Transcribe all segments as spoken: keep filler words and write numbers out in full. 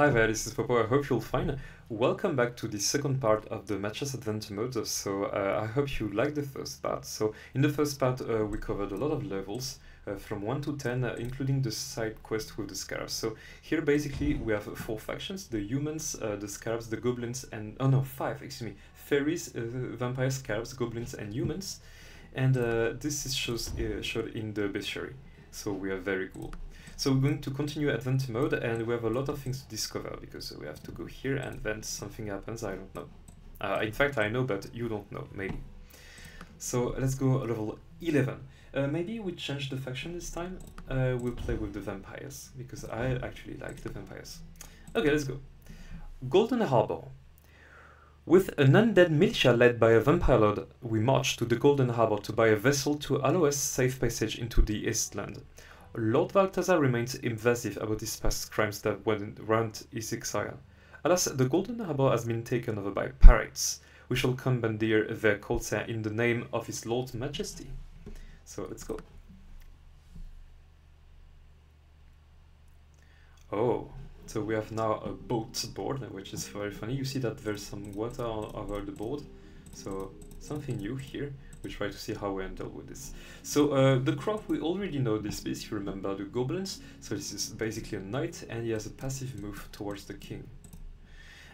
Hi there, this is Popo, I hope you'll find. Welcome back to the second part of the Mad Chess Adventure mode. So uh, I hope you liked the first part. So in the first part uh, we covered a lot of levels uh, from one to ten, uh, including the side quest with the Scarabs. So here basically we have four factions, the humans, uh, the Scarabs, the Goblins and... oh no, five, excuse me, fairies, uh, vampires, Scarabs, Goblins and humans. And uh, this is shows, uh, showed in the bestiary. So we are very cool. So we're going to continue adventure mode, and we have a lot of things to discover, because we have to go here and then something happens, I don't know. Uh, in fact, I know, but you don't know, maybe. So let's go level eleven. Uh, maybe we change the faction this time. Uh, we'll play with the vampires, because I actually like the vampires. Okay, let's go. Golden Harbor. With an undead militia led by a vampire lord, we march to the Golden Harbor to buy a vessel to allow us safe passage into the Eastland. Lord Valtaza remains invasive about his past crimes that warrant his exile. Alas, the Golden Harbor has been taken over by pirates. We shall commandeer their Colsa in the name of his Lord Majesty. So let's go. Oh, so we have now a boat board, which is very funny. You see that there's some water all over the board, so something new here. We try to see how we end up with this. So uh, the crop, we already know this piece, you remember the goblins. So this is basically a knight, and he has a passive move towards the king.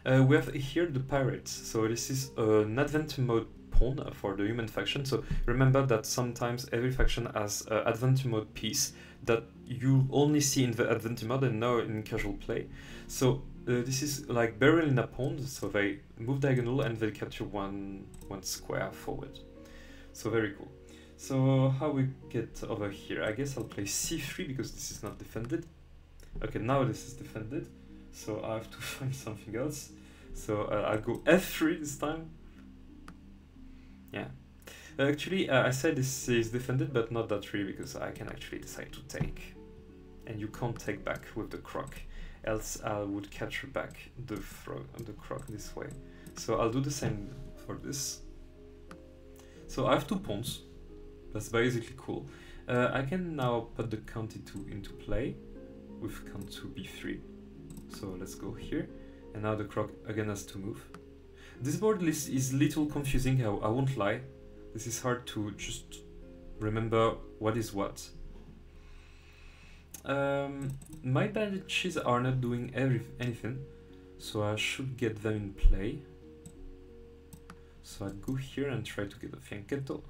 Uh, we have here the pirates. So this is an adventure mode pawn for the human faction. So remember that sometimes every faction has an adventure mode piece that you only see in the adventure mode and now in casual play. So uh, this is like burial in a pond. So they move diagonal and they capture one, one square forward. So very cool. So how we get over here? I guess I'll play c three because this is not defended. Okay, now this is defended. So I have to find something else. So uh, I'll go f three this time. Yeah. Uh, actually, uh, I said this is defended, but not that really, because I can actually decide to take. And you can't take back with the croc. Else I would capture back the, the croc this way. So I'll do the same for this. So I have two pawns, that's basically cool. Uh, I can now put the count two into play with count two b three. So let's go here, and now the croc again has to move. This board list is a little confusing, I, I won't lie. This is hard to just remember what is what. Um, my banshees are not doing every, anything, so I should get them in play. So I'd go here and try to get a fianchetto.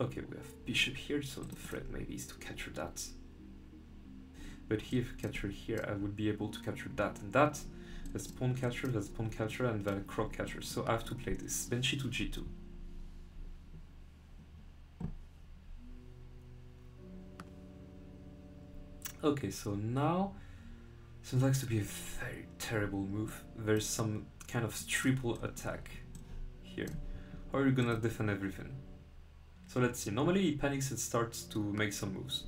Okay, we have bishop here, so the threat maybe is to capture that. But here, if I capture here, I would be able to capture that and that. That's pawn catcher, that's pawn catcher, and then croc catcher. So I have to play this. Banshee to g two. Okay, so now... so it likes to be a very terrible move. There's some kind of triple attack here. How are you gonna defend everything? So let's see. Normally he panics and starts to make some moves.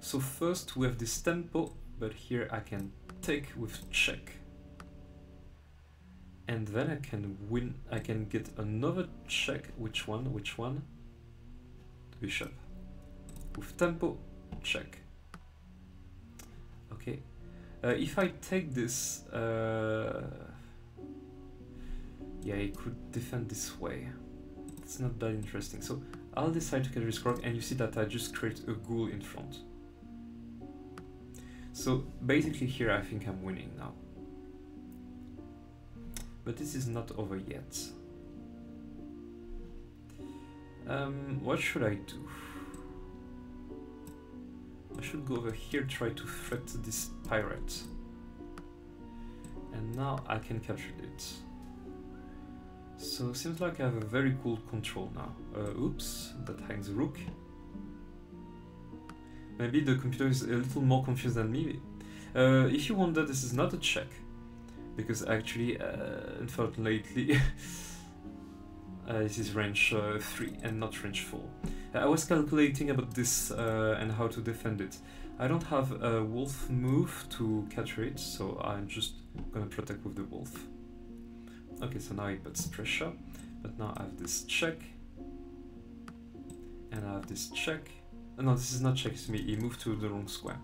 So first we have this tempo, but here I can take with check. And then I can win, I can get another check. Which one? Which one? The bishop. With tempo, check. Okay. Uh, if I take this... Uh, yeah, he could defend this way. It's not that interesting. So I'll decide to get this croc, and you see that I just create a ghoul in front. So basically here I think I'm winning now. But this is not over yet. Um, what should I do? I should go over here, try to threat this pirate. And now I can capture it. So seems like I have a very cool control now. Uh, oops, that hangs rook. Maybe the computer is a little more confused than me. Uh, if you wonder, this is not a check. Because actually, uh, unfortunately, uh, this is range uh, three and not range four. I was calculating about this uh, and how to defend it. I don't have a wolf move to capture it, so I'm just gonna protect with the wolf. Okay, so now he puts pressure, but now I have this check, and I have this check. Oh, no, this is not check, it's me, he moved to the wrong square.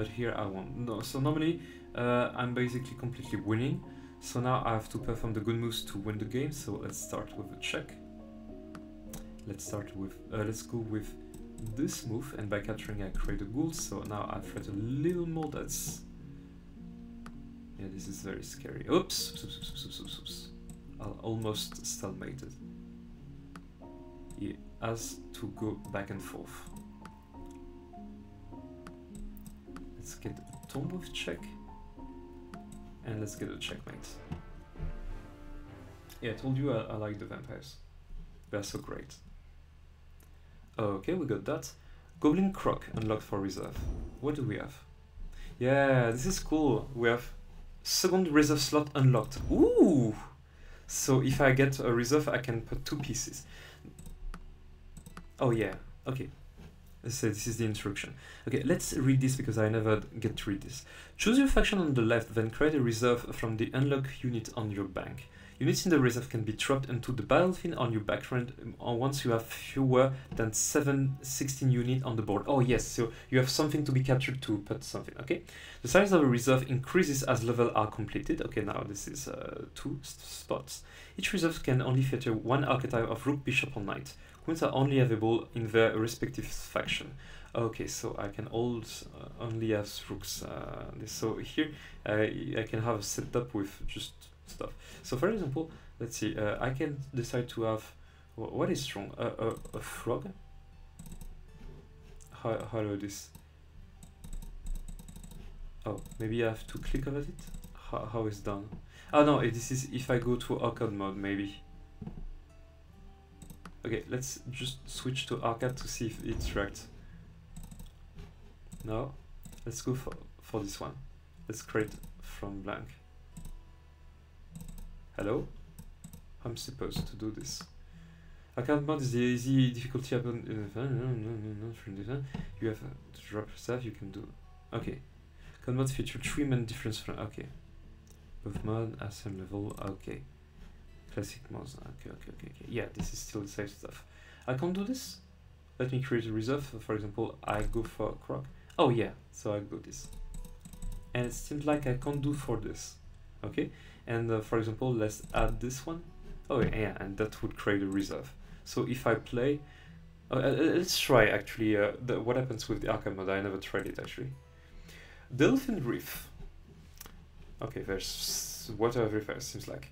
but here I won. No, so normally uh, I'm basically completely winning, so now I have to perform the good moves to win the game. So let's start with a check. Let's start with, uh, let's go with this move, and by capturing I create a ghoul, so now I threat a little more. That's... yeah, this is very scary. Oops, oops, oops, oops, oops, oops, oops. I'll almost stalemated. He has to go back and forth. Let's get a tomb with check, and let's get a checkmate. Yeah, I told you I, I like the vampires. They're so great. Okay, we got that. Goblin Croc unlocked for reserve. What do we have? Yeah, this is cool. We have second reserve slot unlocked. Ooh! So if I get a reserve, I can put two pieces. Oh yeah, okay. So this is the instruction. Okay, let's read this because I never get to read this. Choose your faction on the left, then create a reserve from the unlock unit on your bank. Units in the reserve can be dropped into the battlefield on your background once you have fewer than seven sixteen units on the board. Oh yes, so you have something to be captured to put something, okay? The size of a reserve increases as levels are completed. Okay, now this is uh, two spots. Each reserve can only feature one archetype of rook, bishop or knight. Queens are only available in their respective faction. Okay, so I can all, uh, only have rooks. Uh, so here I, I can have a setup with just stuff. So for example, let's see, uh, I can decide to have, wh what is strong, uh, uh, a frog? How, how do this? Oh, maybe I have to click over it? How, how is done? Oh no, this is if I go to arcade mode maybe. Okay, let's just switch to arcade to see if it's right. No, let's go for, for this one. Let's create from blank. Hello? I'm supposed to do this. Account mode is the easy difficulty happen in the fan. You have to drop stuff you can do. Okay. Account mode feature three main difference from okay. Buff mode, A S M level, okay. Classic mods, okay, okay, okay, okay. Yeah, this is still the same stuff. I can't do this. Let me create a reserve. For example, I go for Croc. Oh yeah, so I go this. And it seems like I can't do for this. Okay, and uh, for example, let's add this one. Oh yeah, and that would create a reserve. So if I play, uh, let's try actually uh, the, what happens with the arcade mode. I never tried it actually. Delphin Reef. Okay, there's water everywhere, seems like.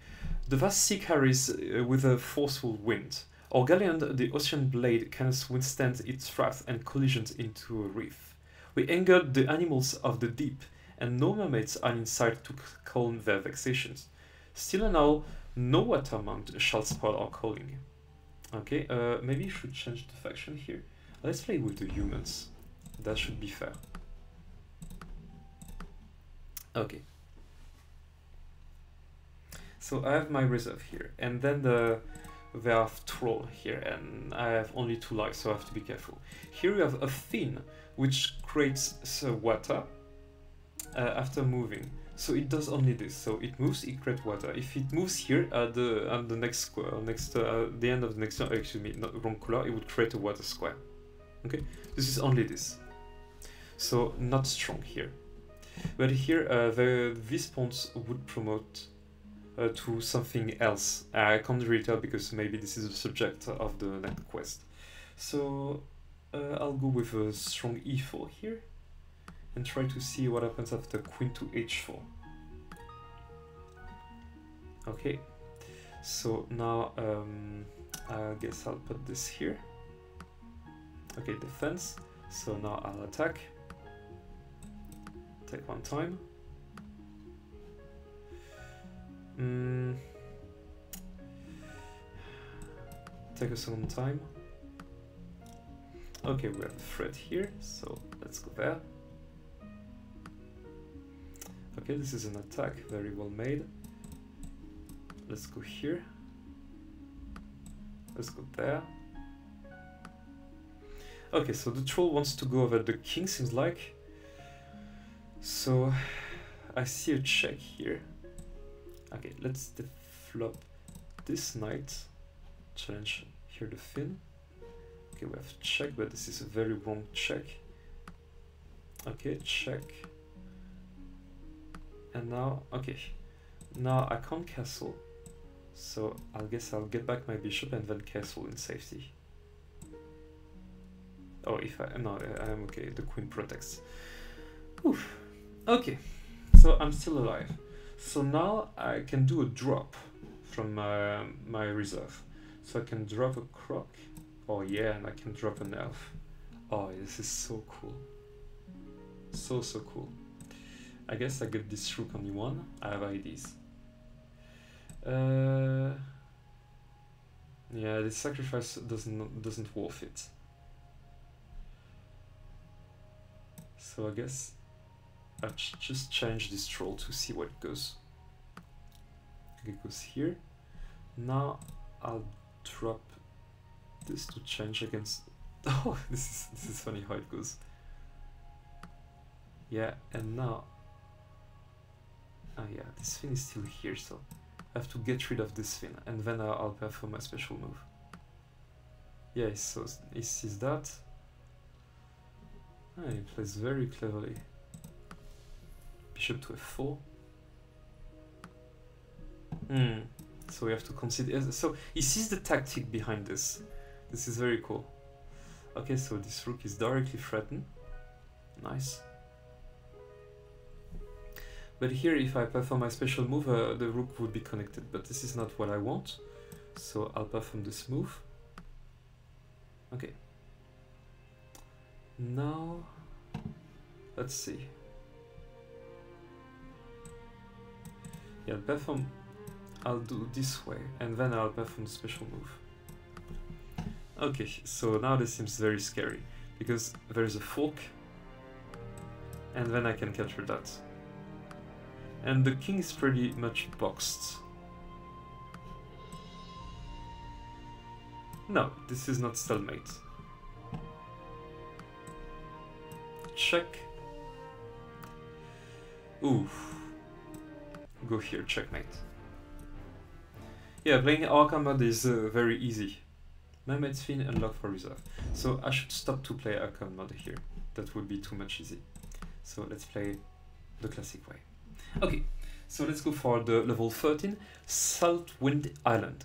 The vast sea carries uh, with a forceful wind. Orgallion, the ocean blade, can withstand its wrath and collisions into a reef. We anger the animals of the deep, and no mermaids are in sight to calm their vexations. Still and all, no watermount shall spoil our calling. Okay, uh, maybe you should change the faction here. Let's play with the humans. That should be fair. Okay. So I have my reserve here, and then the they have troll here, and I have only two lives, so I have to be careful. Here we have a fin, which creates uh, water. Uh, after moving, so it does only this. So it moves, it creates water. If it moves here at the at the next square, next uh, the end of the next, uh, excuse me, not wrong color, it would create a water square. Okay, this is only this. So not strong here, but here uh, the this pawns would promote uh, to something else. I can't really tell because maybe this is the subject of the next quest. So uh, I'll go with a strong E four here. And try to see what happens after queen to H four. Okay, so now um, I guess I'll put this here. Okay, defense. So now I'll attack. Take one time. Mm. Take a second time. Okay, we have a threat here, so let's go there. Okay, this is an attack, very well made. Let's go here. Let's go there. Okay, so the troll wants to go over the king, seems like. So I see a check here. Okay, let's develop this knight. Challenge here the fin. Okay, we have check, but this is a very wrong check. Okay, check. And now, okay, now I can't castle, so I guess I'll get back my bishop and then castle in safety. Oh, if I, no, I'm okay, the queen protects. Oof. Okay, so I'm still alive. So now I can do a drop from uh, my reserve. So I can drop a croc, oh yeah, and I can drop an elf. Oh, this is so cool. So, so cool. I guess I get this rook only one. I have I Ds. Uh, yeah, this sacrifice doesn't doesn't worth it. So I guess I'll ch just change this troll to see what it goes. It goes here. Now I'll drop this to change against. Oh, this is this is funny how it goes. Yeah, and now. Oh yeah, this fin is still here, so I have to get rid of this fin, and then I'll, I'll perform my special move. Yeah, so he sees that. Oh, he plays very cleverly. Bishop to f four. Hmm. So we have to consider. So he sees the tactic behind this. This is very cool. Okay, so this rook is directly threatened. Nice. But here, if I perform my special move, uh, the rook would be connected, but this is not what I want. So I'll perform this move. Okay. Now, let's see. Yeah, I'll perform, I'll do this way, and then I'll perform the special move. Okay, so now this seems very scary, because there's a fork, and then I can capture that. And the king is pretty much boxed. No, this is not stalemate. Check. Ooh. Go here, checkmate. Yeah, playing Arkham mode is uh, very easy. Mermaid's Fin, unlock for reserve. So I should stop to play Arkham mode here. That would be too much easy. So let's play the classic way. Okay, so let's go for the level thirteen, Saltwind Island.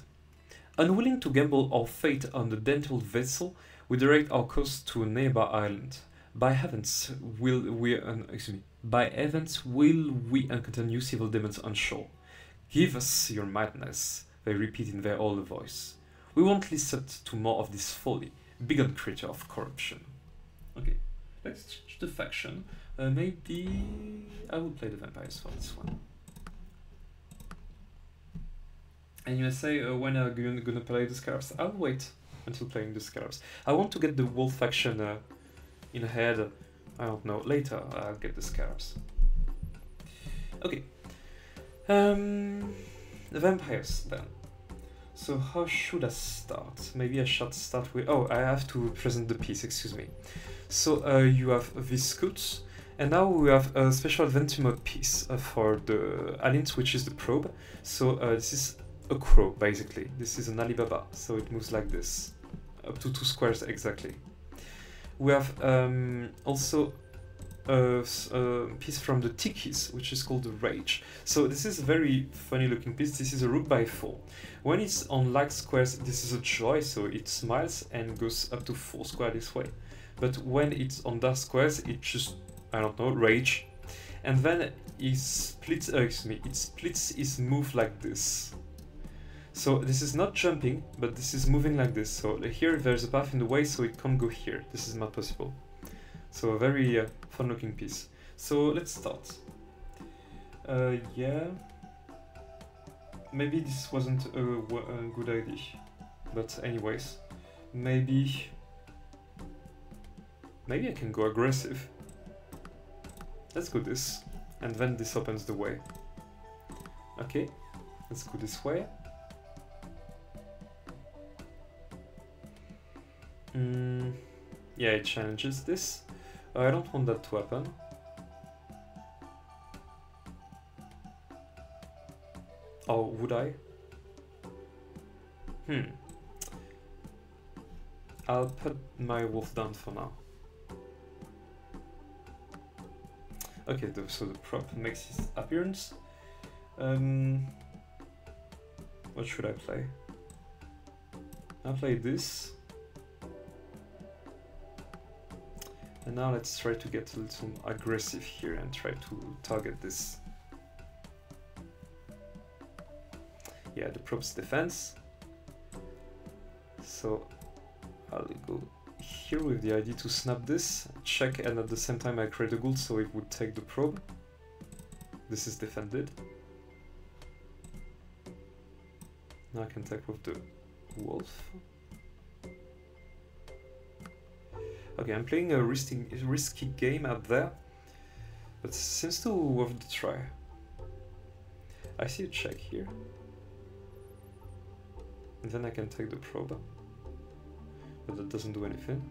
Unwilling to gamble our fate on the dental vessel, we direct our course to a nearby island. By heavens, will we? Uh, excuse me. By heavens, will we encounter new civil demons on shore? Give us your madness! They repeat in their older voice. We won't listen to more of this folly, bigot creature of corruption. Okay, let's change the faction. Uh, maybe I will play the vampires for this one. And you may say, uh, when are you gonna play the Scarabs? I'll wait until playing the Scarabs. I want to get the wolf faction uh, in head. I don't know. Later I'll get the Scarabs. Okay. Um, the vampires then. So how should I start? Maybe I should start with... Oh, I have to present the piece, excuse me. So uh, you have Viscuit, and now we have a special adventure mode piece uh, for the Alint, which is the probe. So uh, this is a crow, basically. This is an Alibaba, so it moves like this, up to two squares exactly. We have um, also a, a piece from the Tikis, which is called the Rage. So this is a very funny looking piece. This is a rook by four. When it's on like squares, this is a joy, so it smiles and goes up to four squares this way. But when it's on dark squares, it just, I don't know, rage. And then it splits, uh, excuse me, it splits its move like this. So this is not jumping, but this is moving like this. So here there's a path in the way, so it can't go here. This is not possible. So a very uh, fun looking piece. So let's start. Uh, yeah. Maybe this wasn't a, a good idea. But anyways, maybe... Maybe I can go aggressive. Let's go this, and then this opens the way. Okay, let's go this way. Mm, yeah, it challenges this. Uh, I don't want that to happen. Or would I? Hmm. I'll put my wolf down for now. Okay, the, so the prop makes his appearance. Um, what should I play? I'll play this. And now let's try to get a little aggressive here and try to target this. Yeah, the prop's defense. So I'll go here with the idea to snap this, check, and at the same time I create a gold so it would take the probe. This is defended. Now I can take with the wolf. Okay, I'm playing a risky, risky game out there, but seems to worth the try. I see a check here. And then I can take the probe, but that doesn't do anything.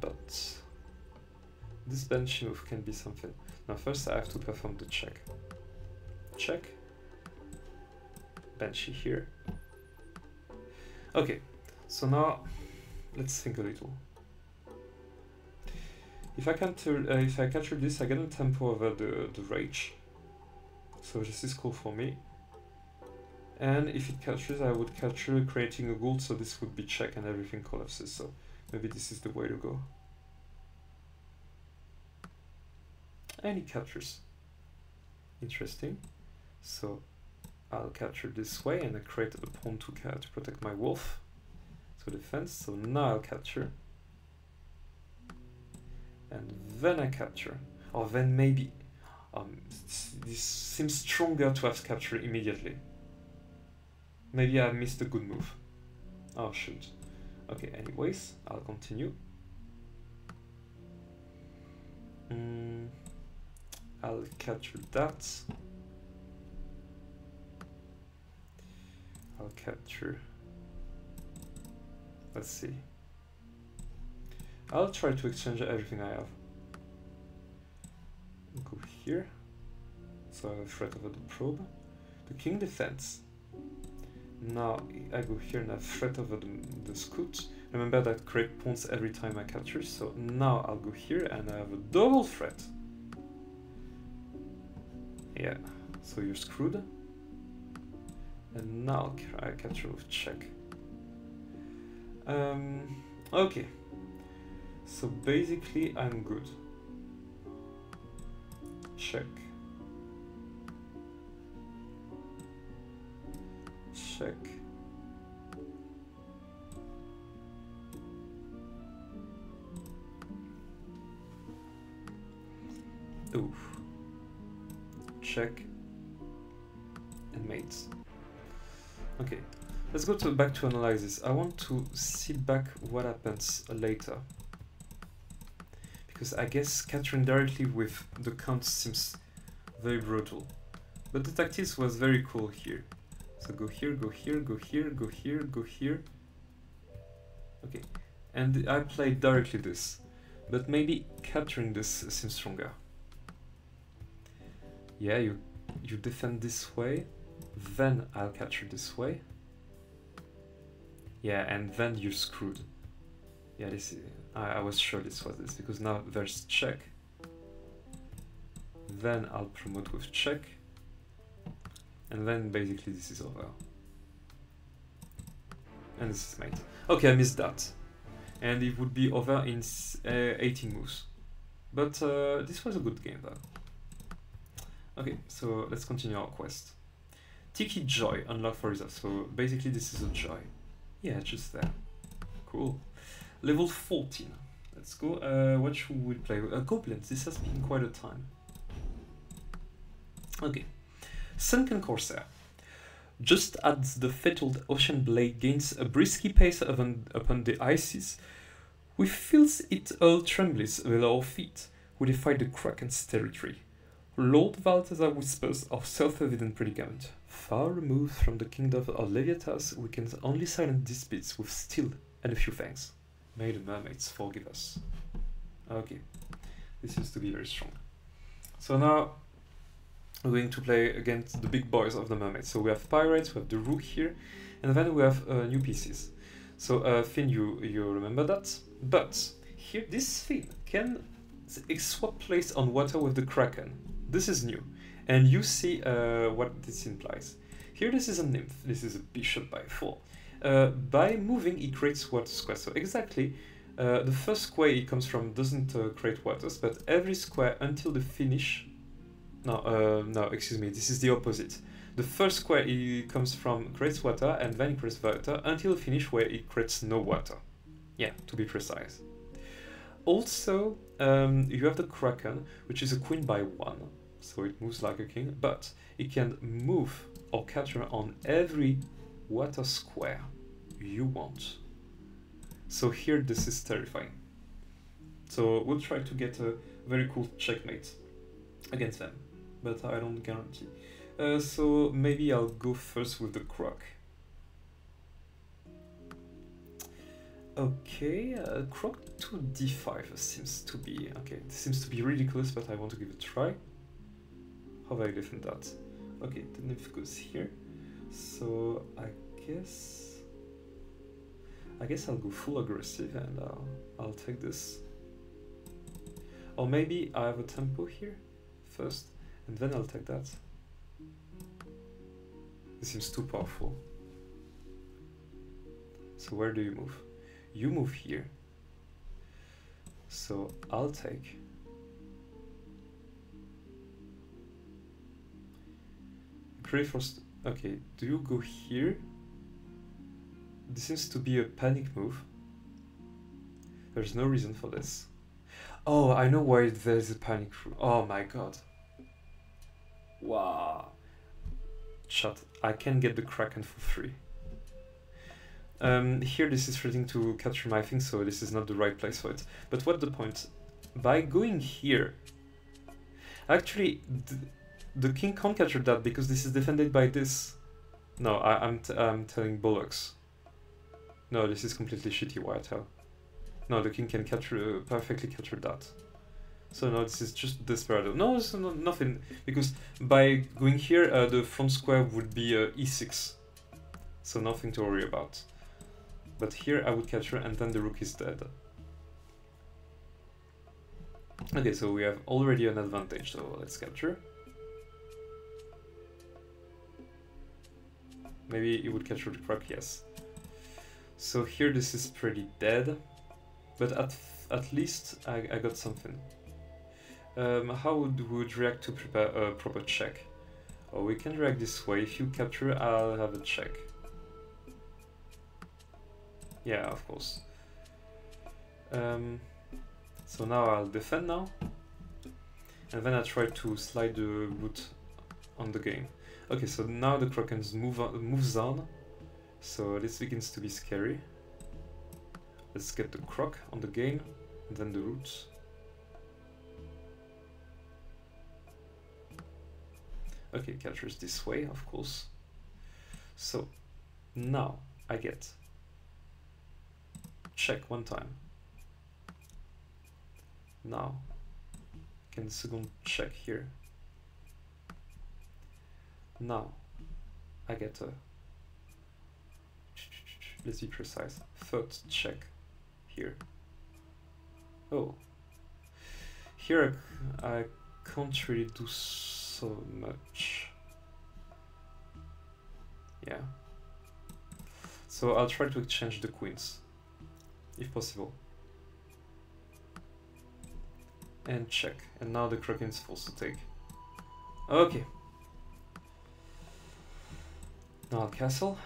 But this banshee move can be something. Now first I have to perform the check. Check. Banshee here. Okay, so now let's think a little. If I capture, uh, if I capture this, I get a tempo over the, the rage. So this is cool for me. And if it catches, I would capture creating a gold, so this would be check and everything collapses. So maybe this is the way to go. And it captures. Interesting. So I'll capture this way and I create a pawn to, to protect my wolf. So defense. So now I'll capture. And then I capture. Or then maybe. Um, this seems stronger to have captured immediately. Maybe I missed a good move. Oh shoot. Okay, anyways, I'll continue. Mm, I'll capture that. I'll capture... Let's see. I'll try to exchange everything I have. Go here. So I have a threat over the probe. The king defends. Now I go here and I have threat over the, the scoot. Remember that create pawns every time I capture, so now I'll go here and I have a double threat. Yeah, so you're screwed. And now I capture with check. Um, okay. So basically I'm good. Check. Check. Oof. Check. And mates. Okay, let's go to back to analysis. I want to see back what happens later. Because I guess capturing directly with the count seems very brutal. But the tactics was very cool here. So go here, go here, go here, go here, go here. Okay, and I played directly this. But maybe capturing this seems stronger. Yeah, you, you defend this way, then I'll capture this way. Yeah, and then you're screwed. Yeah, this is, I, I was sure this was this, because now there's check. Then I'll promote with check. And then basically this is over. And this is mate. Okay, I missed that. And it would be over in uh, eighteen moves. But uh, this was a good game though. Okay, so let's continue our quest. Tiki Joy, unlocked for reserve. So basically this is a joy. Yeah, just there. Cool. Level fourteen. Let's go. Uh, what should we play? Uh, Goblins. This has been quite a time. Okay. Sunken Corsair. Just as the fabled ocean blade gains a brisky pace upon the ices, we feels it all trembles below our feet. We defy the Kraken's territory. Lord Valtaza whispers our self-evident predicament. Far removed from the kingdom of Leviatas, we can only silence these beasts with steel and a few fangs. May the mermaids forgive us. Okay, this seems to be very strong. So now we're going to play against the big boys of the mermaids. So we have pirates, we have the rook here, and then we have uh, new pieces. So uh, Finn, you you remember that? But here, this thing can swap place on water with the Kraken. This is new. And you see uh, what this implies. Here this is a nymph, this is a bishop by four. Uh, by moving he creates water squares, so exactly uh, the first square it comes from doesn't uh, create waters, but every square until the finish, no, uh, no, excuse me, this is the opposite. The first square it comes from creates water and then it creates water until the finish where it creates no water. Yeah, to be precise. Also, um, you have the Kraken, which is a queen by one. So it moves like a king, but it can move or capture on every water square you want. So here this is terrifying. So we'll try to get a very cool checkmate against them, but I don't guarantee. Uh, so maybe I'll go first with the Croc. Okay, uh, Croc to d five seems to be okay. This seems to be ridiculous, but I want to give it a try. How do I defend that? Okay, the nymph goes here. So I guess I guess I'll go full aggressive and I'll, I'll take this. Or maybe I have a tempo here first and then I'll take that. This seems too powerful. So where do you move? You move here. So I'll take. Pray first. Okay, do you go here? This seems to be a panic move. There's no reason for this. Oh, I know why there's a panic. Oh my god. Wow. Shut. I can get the Kraken for free. Um, here this is threatening to capture my thing, so this is not the right place for it. But what's the point? By going here... Actually... The king can't capture that because this is defended by this. No, I, I'm, t I'm telling bollocks. No, this is completely shitty white hell. No, the king can capture uh, perfectly capture that. So no, this is just desperado. No, it's not, nothing because by going here, uh, the front square would be uh, e six. So nothing to worry about. But here I would capture and then the rook is dead. Okay, so we have already an advantage, so let's capture. Maybe it would capture the Croc, yes. So here this is pretty dead, but at at least I, I got something. Um, how would would react to prepare a proper check? Oh, we can react this way. If you capture, I'll have a check. Yeah, of course. Um, so now I'll defend now, and then I try to slide the root on the game. Okay, so now the Kraken move on, moves on, so this begins to be scary. Let's get the Croc on the game, and then the Root. Okay, captures this way, of course. So, now I get check one time. Now, can second check here. Now, I get a, let's be precise, third check here. Oh, here I, I can't really do so much. Yeah. So I'll try to exchange the queens, if possible. And check, and now the Kraken is forced to take. Okay. Now I'll castle,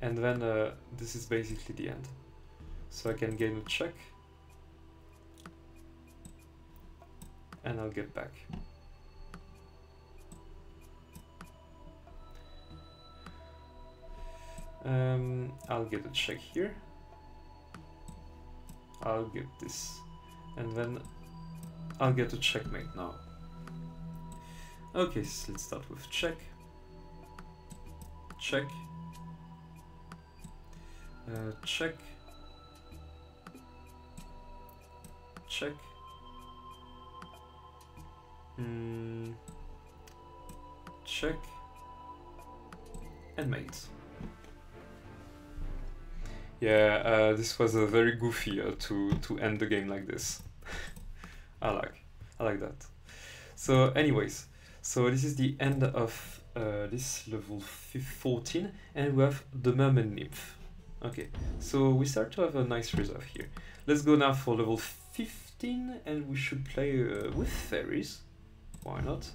and then uh, this is basically the end. So I can gain a check, and I'll get back. Um, I'll get a check here. I'll get this, and then I'll get a checkmate now. Okay, so let's start with check. Check, uh, check, check, mm. check, and mate. Yeah, uh, this was a very goofy uh, to to end the game like this. I like I like that. So, anyways, so this is the end of uh, this level fourteen, and we have the Merman Nymph. Okay, so we start to have a nice reserve here. Let's go now for level fifteen, and we should play uh, with fairies. Why not?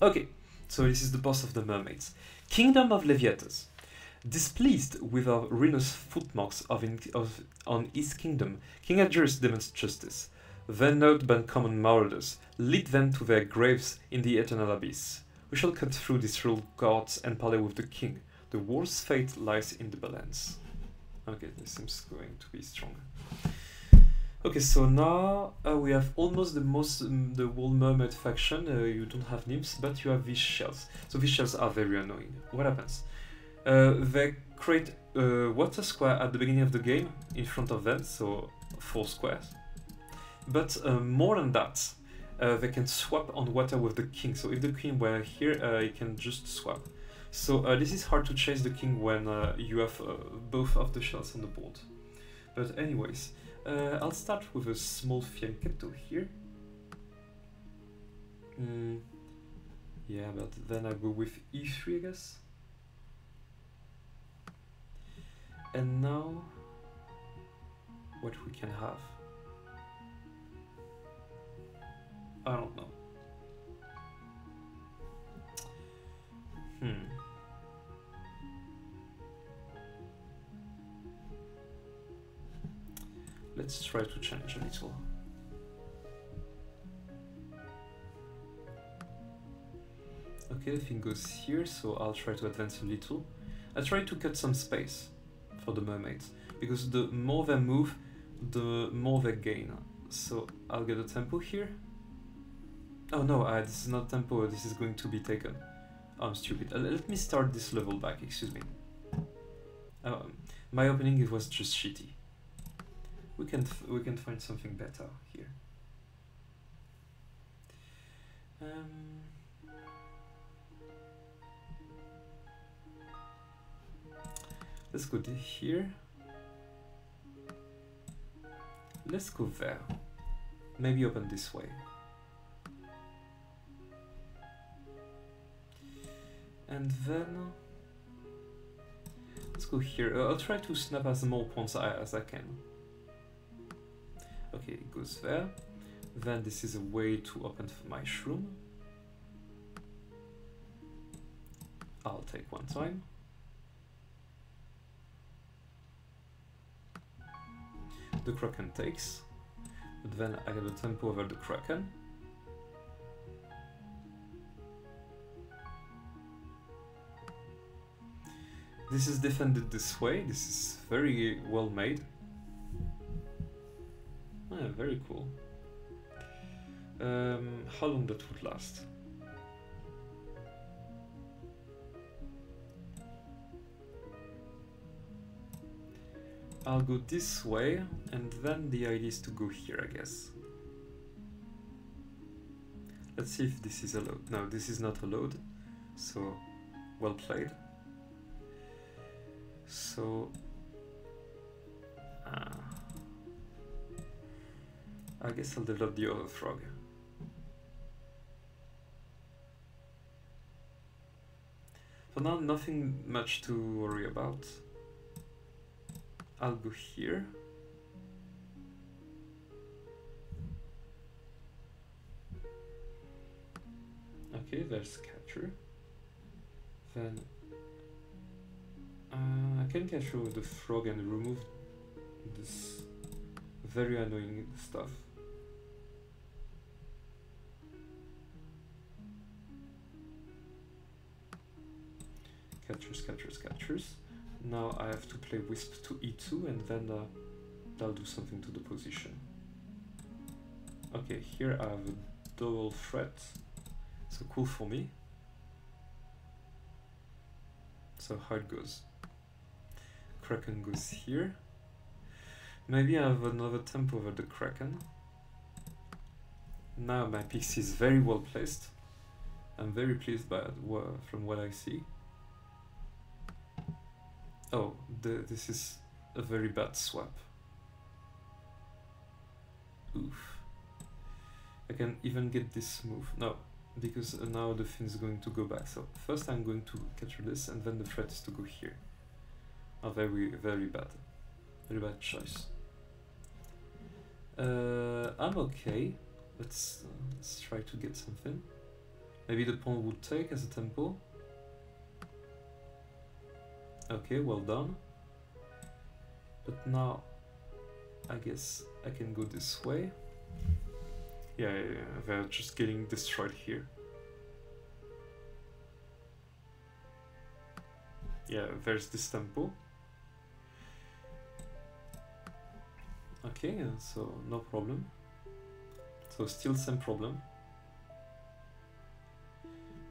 Okay, so this is the boss of the mermaids, Kingdom of Leviatas. Displeased with our ruinous footmarks of, in, of on his kingdom, King Arduris demands justice. Their note but common marauders, lead them to their graves in the eternal abyss. We shall cut through these cruel guards and parley with the king. The war's fate lies in the balance. Okay, this seems going to be strong. Okay, so now uh, we have almost the most um, the whole mermaid faction. Uh, you don't have nymphs, but you have these shells. So these shells are very annoying. What happens? Uh, they create a water square at the beginning of the game in front of them, so four squares. But uh, more than that, uh, they can swap on water with the king. So if the king were here, uh, he can just swap. So uh, this is hard to chase the king when uh, you have uh, both of the shells on the board. But anyways. Uh, I'll start with a small fianchetto here. Mm, yeah, but then I go with e three, I guess. And now, what we can have? I don't know. Hmm. Let's try to change a little. Okay, the thing goes here, so I'll try to advance a little. I try to cut some space for the mermaids, because the more they move, the more they gain. So I'll get a tempo here. Oh no, uh, this is not tempo, this is going to be taken. Oh, I'm stupid. Uh, let me start this level back, excuse me. Um, my opening it was just shitty. We can f we can find something better here. Um, let's go here. Let's go there. Maybe open this way. And then let's go here. Uh, I'll try to snap as more pawns as I can. Okay, it goes there. Then this is a way to open for my shroom. I'll take one time. The Kraken takes. But then I get a tempo over the Kraken. This is defended this way. This is very well made. Yeah, very cool. Um, how long that would last? I'll go this way, and then the idea is to go here, I guess. Let's see if this is allowed. No, this is not allowed. So, well played. So... Uh, I guess I'll develop the other frog. For now, nothing much to worry about. I'll go here. Okay, there's capture. Then uh, I can capture the frog and remove this very annoying stuff. Captures, captures, captures. Now I have to play Wisp to E two, and then uh, that'll do something to the position. Okay, here I have a double threat, so cool for me. So how it goes. Kraken goes here. Maybe I have another tempo over the Kraken. Now my pixie is very well placed. I'm very pleased by it, from what I see. Oh, the, this is a very bad swap. Oof. I can even get this move. No, because now the fin is going to go back. So first I'm going to capture this, and then the threat is to go here. Oh, very, very bad. Very bad choice. Uh, I'm okay. Let's, uh, let's try to get something. Maybe the pawn would take as a tempo. Okay, well done. But now I guess I can go this way. Yeah, yeah, yeah, they're just getting destroyed here. Yeah, there's this tempo. Okay, so no problem. So still same problem.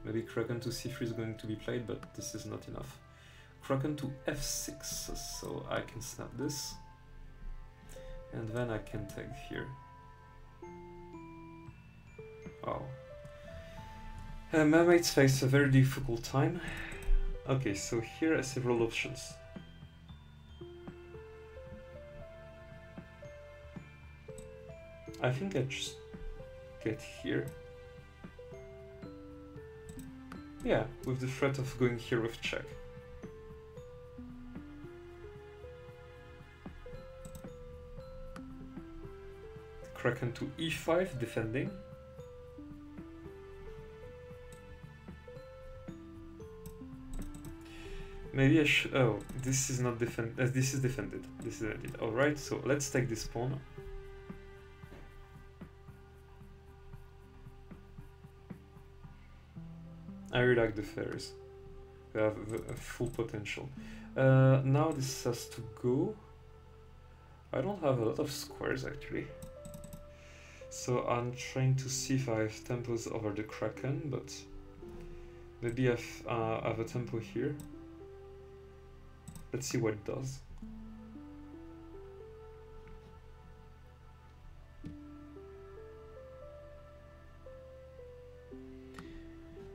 Maybe Kraken to c three is going to be played, but this is not enough. Kraken to f six, so I can snap this. And then I can take here. Wow. Uh, mermaids face a very difficult time. Okay, so here are several options. I think I just get here. Yeah, with the threat of going here with check. Kraken to e five, defending. Maybe I should. Oh, this is not defend. Uh, this is defended. This is defended. All right. So let's take this pawn. I really like the fairies. They have a full potential. Uh, now this has to go. I don't have a lot of squares actually. So I'm trying to see if I have tempos over the Kraken, but maybe I have, uh, I have a tempo here. Let's see what it does.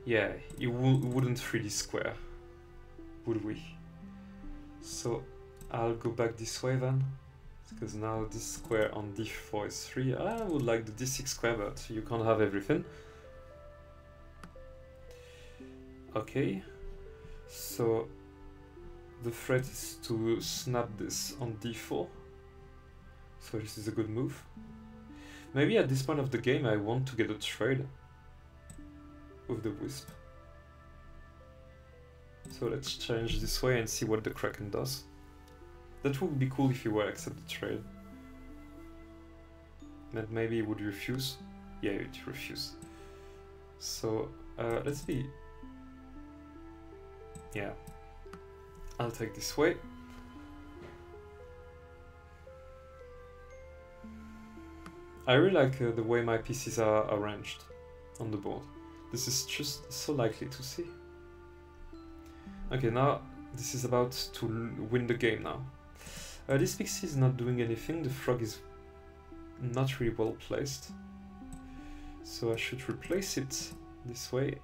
Yeah, it wouldn't three D square, would we? So I'll go back this way then, because now this square on d four is three. I would like the d six square, but you can't have everything. Okay, so the threat is to snap this on d four, so this is a good move. Maybe at this point of the game I want to get a trade with the Wisp. So let's change this way and see what the Kraken does. That would be cool if he were accept the trade. That maybe he would refuse. Yeah, he would refuse. So uh, let's be... Yeah. I'll take this way. I really like uh, the way my pieces are arranged on the board. This is just so likely to see. Okay, now this is about to l win the game now. Uh, this pixie is not doing anything, the frog is not really well placed. So I should replace it this way.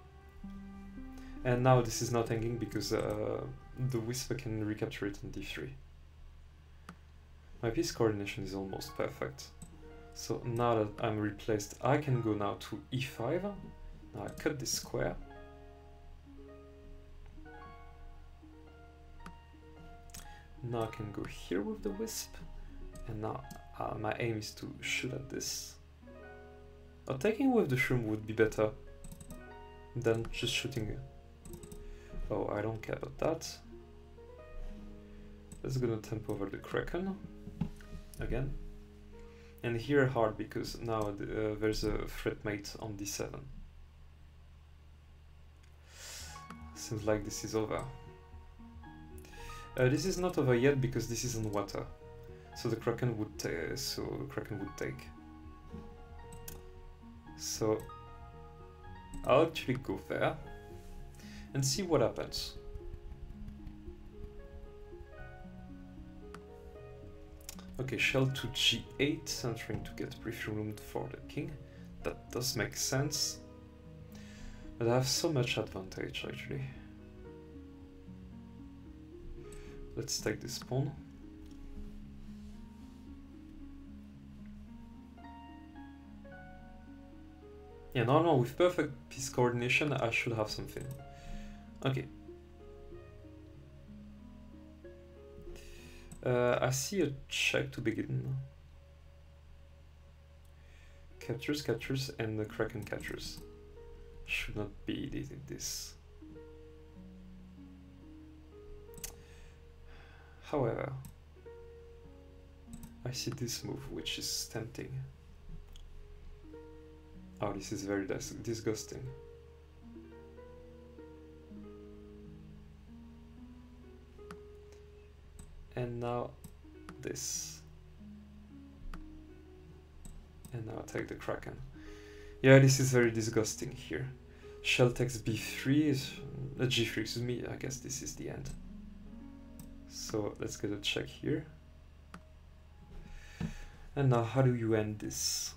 And now this is not hanging because uh, the Whisper can recapture it on d three. My piece coordination is almost perfect. So now that I'm replaced, I can go now to e five. Now I cut this square. Now I can go here with the Wisp. And now uh, my aim is to shoot at this. Now, taking with the shroom would be better than just shooting. Oh, I don't care about that. That's gonna tempo over the Kraken again. And here hard because now the, uh, there's a threat mate on d seven. Seems like this is over. Uh, this is not over yet because this is on water, so the Kraken would uh, so the Kraken would take. So I'll actually go there and see what happens. Okay, shell to g eight, I'm trying to get brief room for the king. That does make sense. But I have so much advantage actually. Let's stack this pawn. Yeah, no, no, with perfect piece coordination, I should have something. Okay. Uh, I see a check to begin. Captures, captures, and the Kraken captures. Should not be needing this. However, I see this move, which is tempting. Oh, this is very dis disgusting. And now this. And now attack the Kraken. Yeah, this is very disgusting here. Shell takes B three, is, uh, G three, excuse me, I guess this is the end. So let's get a check here. And now how do you end this?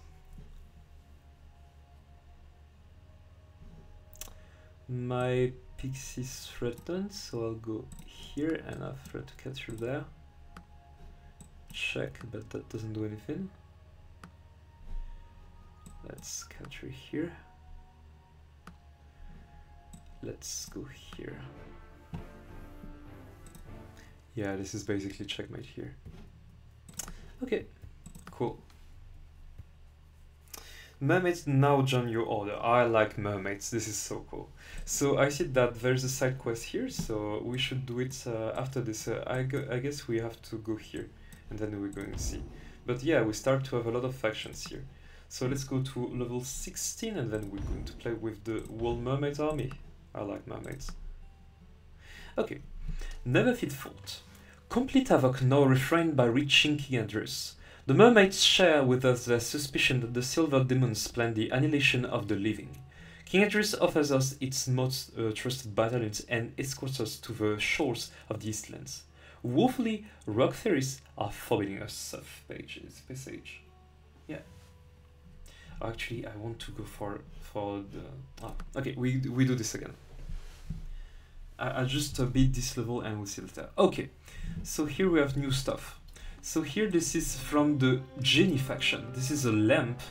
My pixie is threatened, so I'll go here and I'll try to capture there. Check, but that doesn't do anything. Let's capture here. Let's go here. Yeah, this is basically checkmate here. Okay, cool. Mermaids now join your order. I like mermaids, this is so cool. So I see that there's a side quest here, so we should do it uh, after this. Uh, I, go I guess we have to go here, and then we're going to see. But yeah, we start to have a lot of factions here. So let's go to level sixteen, and then we're going to play with the World Mermaid Army. I like mermaids. Okay, never feed fault. Complete havoc now refrained by reaching King Andrus. The mermaids share with us their suspicion that the Silver Demons plan the annihilation of the living. King Andrus offers us its most uh, trusted battalions and escorts us to the shores of the Eastlands. Woefully, rock theories are forbidding us such pages. Passage. Yeah. Actually, I want to go for for the. Ah, okay, we we do this again. I I just uh, beat this level and we'll see later. Okay, so here we have new stuff. So here this is from the Genie faction. This is a lamp,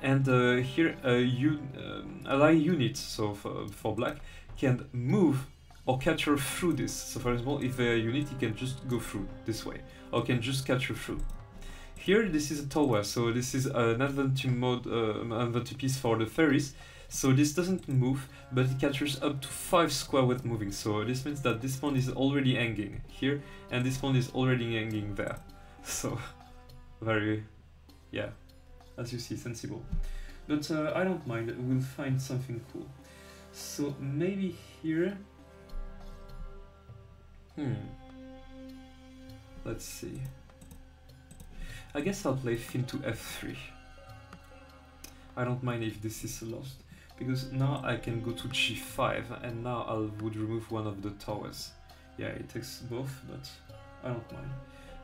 and uh, here a un um, ally unit, so for, for black, can move or capture through this. So for example, if a unit, it can just go through this way, or can just capture through. Here this is a tower, so this is an adventure mode, uh, adventure piece for the fairies. So this doesn't move, but it captures up to five square with moving. So this means that this pawn is already hanging here, and this pawn is already hanging there. So, very, yeah, as you see, sensible. But uh, I don't mind, we'll find something cool. So, maybe here... Hmm. Let's see. I guess I'll play fin to F three. I don't mind if this is lost, because now I can go to G five, and now I would remove one of the towers. Yeah, it takes both, but I don't mind.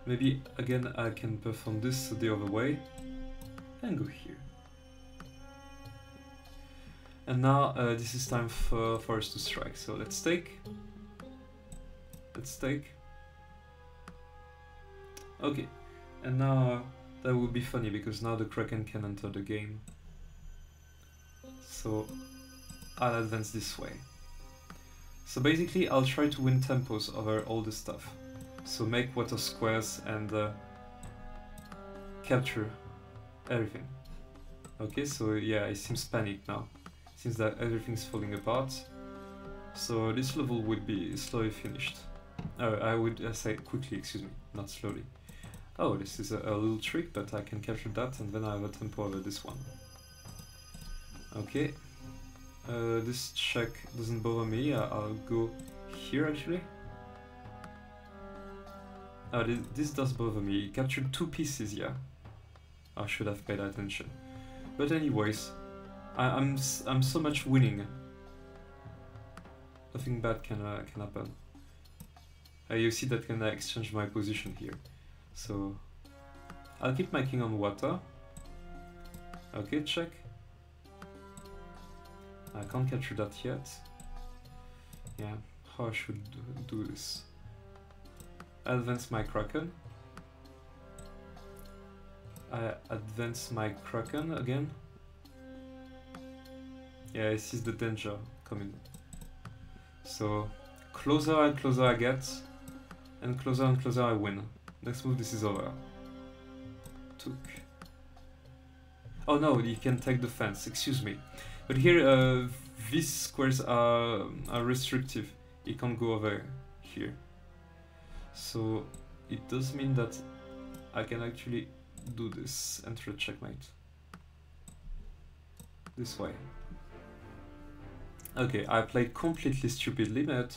Maybe again I can perform this the other way and go here. And now uh, this is time for, for us to strike. So let's take. Let's take. Okay. And now uh, that will be funny because now the Kraken can enter the game. So I'll advance this way. So basically I'll try to win tempos over all this stuff. So make water squares and uh, capture everything. Okay, so yeah, it seems panicked now, since that everything's falling apart. So this level would be slowly finished. Oh, I would uh, say quickly, excuse me, not slowly. Oh, this is a, a little trick, but I can capture that and then I have a tempo over this one. Okay, uh, this check doesn't bother me, I'll go here actually. Oh, this, this does bother me. It captured two pieces, yeah. I should have paid attention. But anyways, I, I'm I'm so much winning. Nothing bad can uh, can happen. Uh, you see that can I exchange my position here. So I'll keep my king on water. Okay, check. I can't capture that yet. Yeah, how I should do, do this? advance my Kraken. I advance my Kraken again. Yeah, I see the danger coming. So closer and closer I get, and closer and closer I win. Next move, this is over. Took. Oh no, you can take the fence, excuse me. But here, uh, these squares are, are restrictive. You can't go over here. So it does mean that I can actually do this and threat checkmate. This way. Okay, I played completely stupidly, but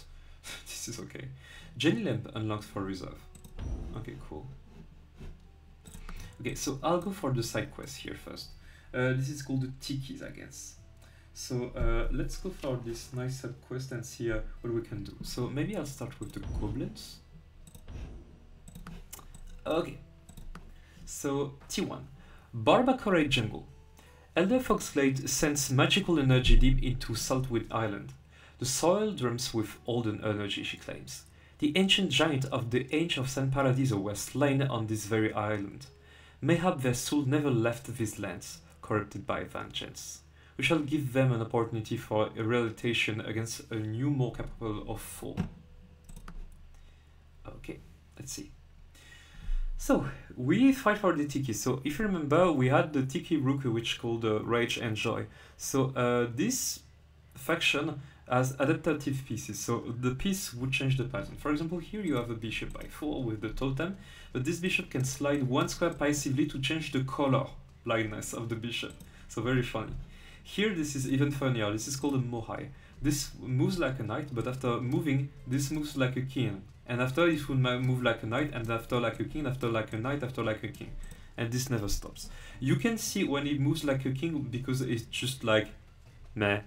this is okay. Genie Lamp unlocked for reserve. Okay, cool. Okay, so I'll go for the side quest here first. Uh, this is called the Tikis, I guess. So uh, let's go for this nice side quest and see uh, what we can do. So maybe I'll start with the Goblins. Okay. So T one. Barbacoray Jungle. Elder Foxglade sends magical energy deep into Saltwind Island. The soil drums with olden energy, she claims. The ancient giant of the Age of San Paradiso were slain on this very island. Mayhap their soul never left these lands, corrupted by vengeance. We shall give them an opportunity for eradication against a new, more capable of foe. Okay, let's see. So, we fight for the Tiki. So, if you remember, we had the Tiki Rook, which called uh, Rage and Joy. So, uh, this faction has adaptative pieces. So, the piece would change the pattern. For example, here you have a bishop by four with the totem, but this bishop can slide one square passively to change the color blindness of the bishop. So, very funny. Here, this is even funnier. This is called a Mohai. This moves like a knight, but after moving, this moves like a king. And after it will move like a knight, and after like a king, after like a knight, after like a king. And this never stops. You can see when he moves like a king because it's just like, meh.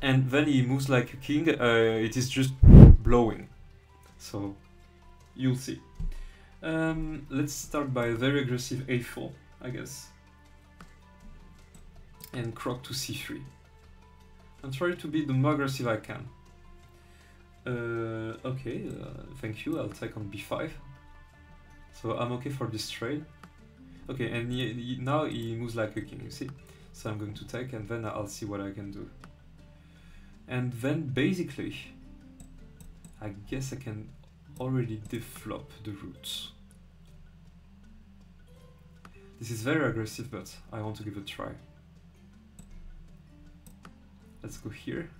And when he moves like a king, uh, it is just blowing. So, you'll see. Um, let's start by a very aggressive a four, I guess. And croc to c three. I'm trying to be the more aggressive I can. Uh, okay, uh, thank you, I'll take on b five. So I'm okay for this trade. Okay, and he, he, now he moves like a king, you see? So I'm going to take and then I'll see what I can do. And then basically, I guess I can already develop the roots. This is very aggressive, but I want to give it a try. Let's go here.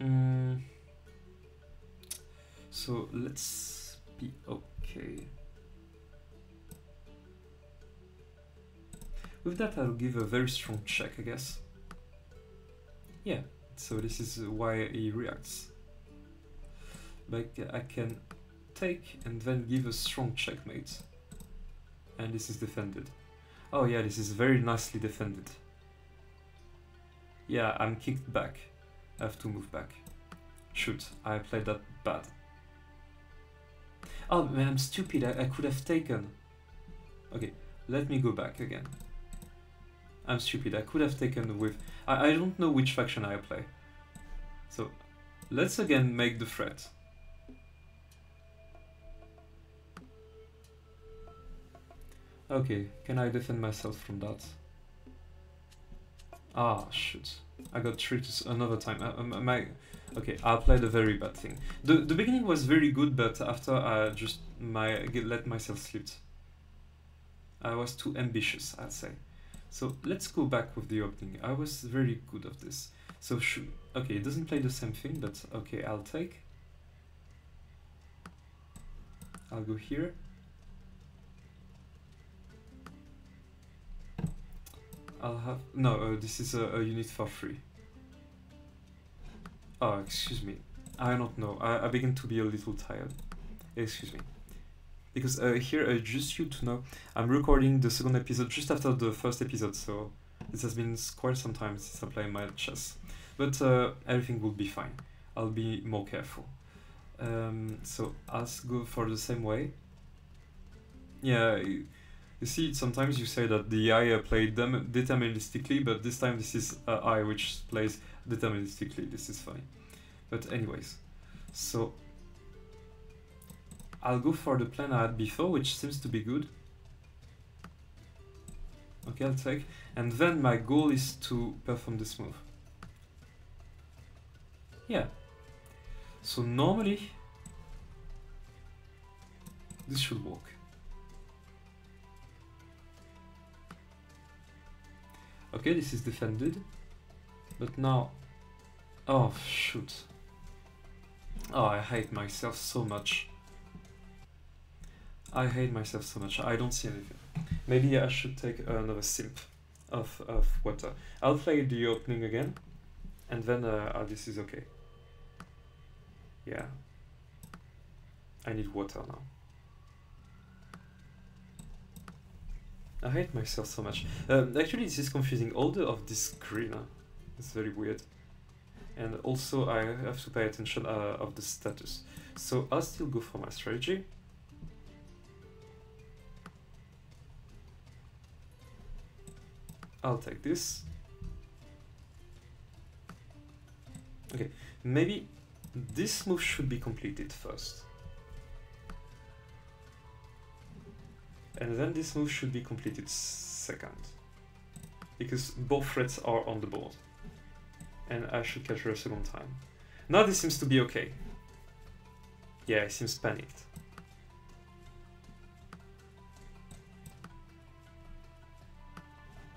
Mm. So let's be okay. With that, I'll give a very strong check, I guess. Yeah, so this is why he reacts. Like, I can take and then give a strong checkmate. And this is defended. Oh yeah, this is very nicely defended. Yeah, I'm kicked back. I have to move back. Shoot, I played that bad. Oh man, I'm stupid, I, I could have taken. Okay, let me go back again. I'm stupid, I could have taken with... I, I don't know which faction I play. So, let's again make the threat. Okay, can I defend myself from that? Ah, shoot. I got tricked another time. Uh, um, my, okay, I played a very bad thing. The, the beginning was very good, but after I just my, let myself slip. I was too ambitious, I'd say. So let's go back with the opening. I was very good at this. So, shoot. Okay, it doesn't play the same thing, but okay, I'll take. I'll go here. I'll have... No, uh, this is a, a unit for free. Oh, excuse me. I don't know. I, I begin to be a little tired. Excuse me. Because uh, here, uh, just you to know, I'm recording the second episode just after the first episode, so this has been quite some time since I play Mad Chess. But uh, everything will be fine. I'll be more careful. Um, so I'll go for the same way. Yeah... You see, sometimes you say that the A I played them deterministically, but this time this is A I which plays deterministically. This is funny. But anyways, So I'll go for the plan I had before, which seems to be good. Okay, I'll take. And then my goal is to perform this move. Yeah. So normally, this should work. Okay, this is defended. But now... Oh, shoot. Oh, I hate myself so much. I hate myself so much. I don't see anything. Maybe I should take another sip of, of water. I'll play the opening again, and then uh, oh, this is okay. Yeah. I need water now. I hate myself so much. Um, actually, this is confusing. Order of this screen. It's very weird. And also, I have to pay attention uh, of the status. So I'll still go for my strategy. I'll take this. Okay, maybe this move should be completed first. And then this move should be completed second. Because both threats are on the board. And I should catch her a second time. Now this seems to be okay. Yeah, it seems panicked.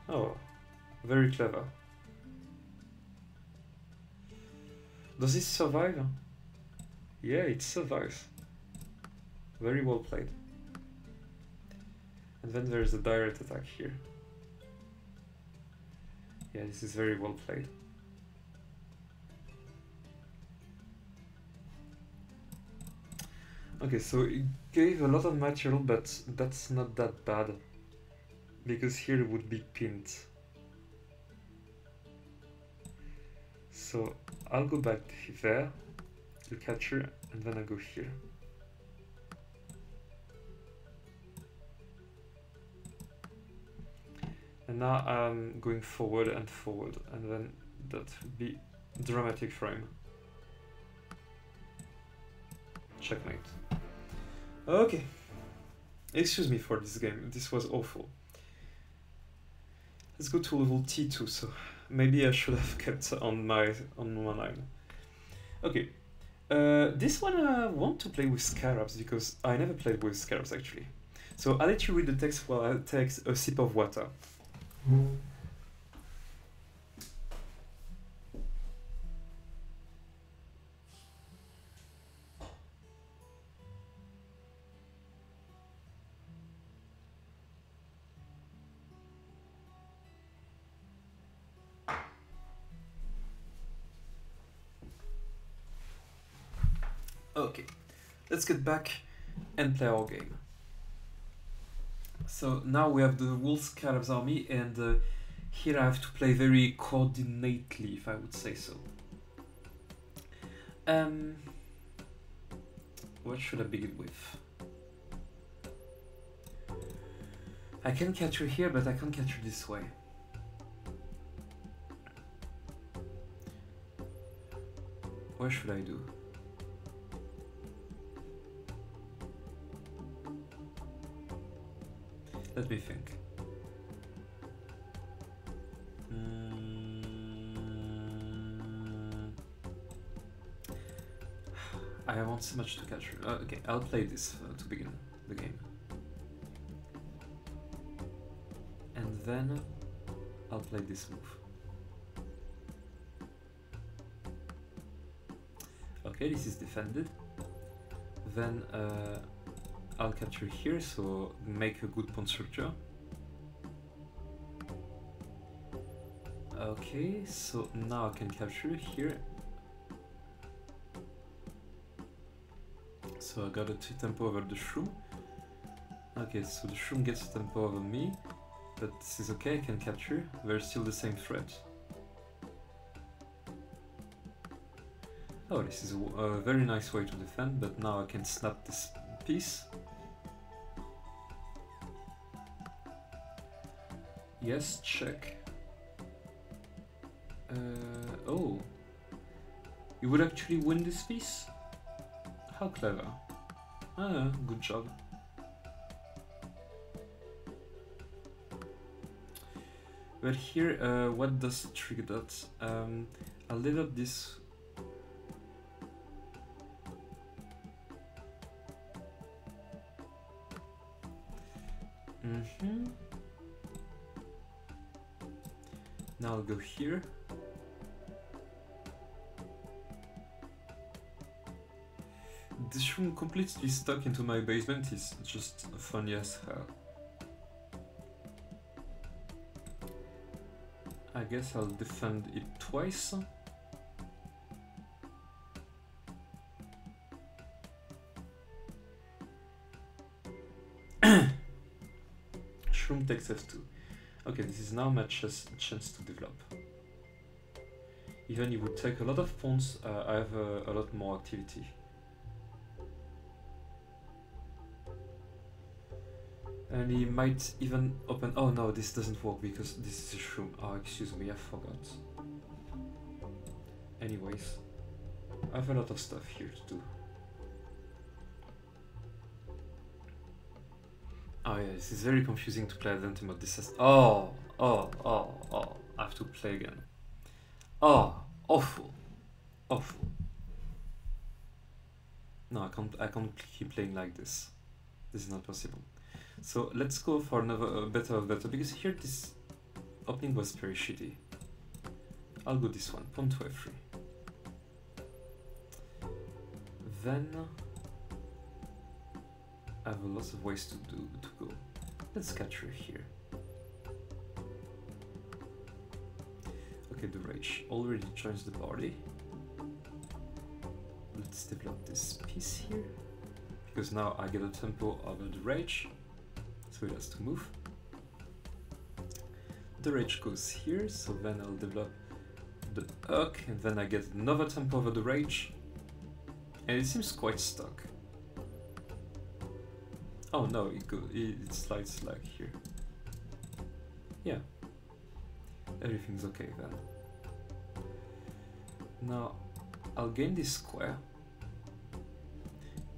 Oh, very clever. Does it survive? Yeah, it survives. Very well played. And then there's a direct attack here. Yeah, this is very well played. Okay, so it gave a lot of material, but that's not that bad. Because here it would be pinned. So I'll go back there, to capture, and then I'll go here. And now I'm going forward and forward, and then that would be dramatic frame. Checkmate. Okay. Excuse me for this game, this was awful. Let's go to level T two, so maybe I should have kept on my on one line. Okay, uh, this one I want to play with Scarabs, because I never played with Scarabs actually. So I'll let you read the text while I take a sip of water. Mm. Okay, let's get back and play our game. So now we have the Wolf Scarabs army, and uh, here I have to play very coordinately, if I would say so. Um, what should I begin with? I can capture here, but I can't capture this way. What should I do? Let me think. Mm. I want so much to catch. Uh, okay, I'll play this uh, to begin the game. And then I'll play this move. Okay, this is defended. Then... Uh, I'll capture here, so make a good pawn structure. Okay, so now I can capture here. So I got a two tempo over the shroom. Okay, so the shroom gets a tempo over me, but this is okay, I can capture. They're still the same threat. Oh, this is a very nice way to defend, but now I can snap this piece. Yes, check. Uh, oh, you would actually win this piece? How clever. Ah, good job. But here, uh, what does trigger that? Um, I'll level up this. Mm-hmm. Now I'll go here. This room completely stuck into my basement is just funny as hell. I guess I'll defend it twice. Shroom takes F two. Okay, this is now my chess chance to develop. Even it would take a lot of pawns, uh, I have uh, a lot more activity. And he might even open... Oh no, this doesn't work because this is a shroom. Oh, excuse me, I forgot. Anyways, I have a lot of stuff here to do. Oh yeah, this is very confusing to play Adventum of Disaster. Oh, oh, oh, oh, I have to play again. Oh, awful, awful. No, I can't, I can't keep playing like this. This is not possible. So let's go for another uh, better of better, because here this opening was very shitty. I'll go this one, pawn to f three. Then I have a lot of ways to do to go. Let's capture here. Okay, the Rage already joins the party. Let's develop this piece here, because now I get a tempo over the Rage. So it has to move. The Rage goes here, so then I'll develop the hook, and then I get another tempo over the Rage. And it seems quite stuck. Oh no, it, go, it, it slides like here. Yeah. Everything's okay then. Now, I'll gain this square.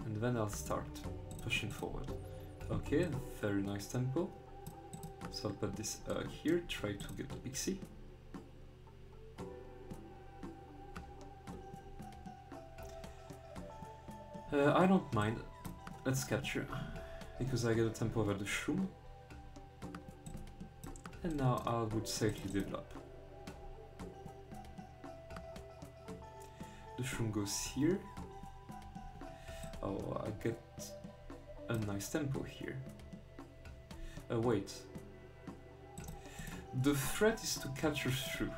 And then I'll start pushing forward. Okay, very nice tempo. So I'll put this uh, here, try to get the pixie. Uh, I don't mind. Let's capture, because I get a tempo over the shroom. And now I would safely develop. The shroom goes here. Oh, I get a nice tempo here. Uh, wait. The threat is to capture through.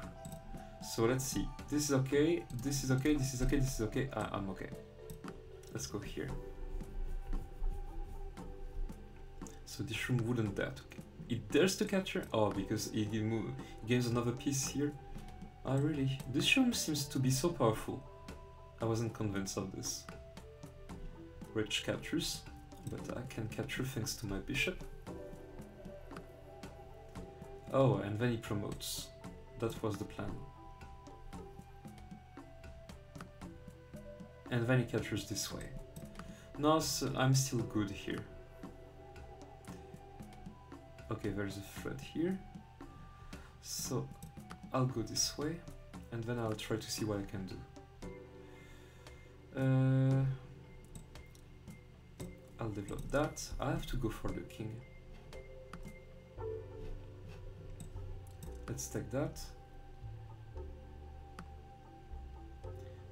So let's see. This is okay, this is okay, this is okay, this is okay. Uh, I'm okay. Let's go here. So this room wouldn't dare to... It dares to capture? Oh, because it gains another piece here. Oh, really? This room seems to be so powerful. I wasn't convinced of this. Rich captures. But I can capture thanks to my bishop. Oh, and then he promotes. That was the plan. And then he captures this way. No, so I'm still good here. Okay, there's a threat here. So I'll go this way, and then I'll try to see what I can do. Uh, I'll develop that. I have to go for the king. Let's take that.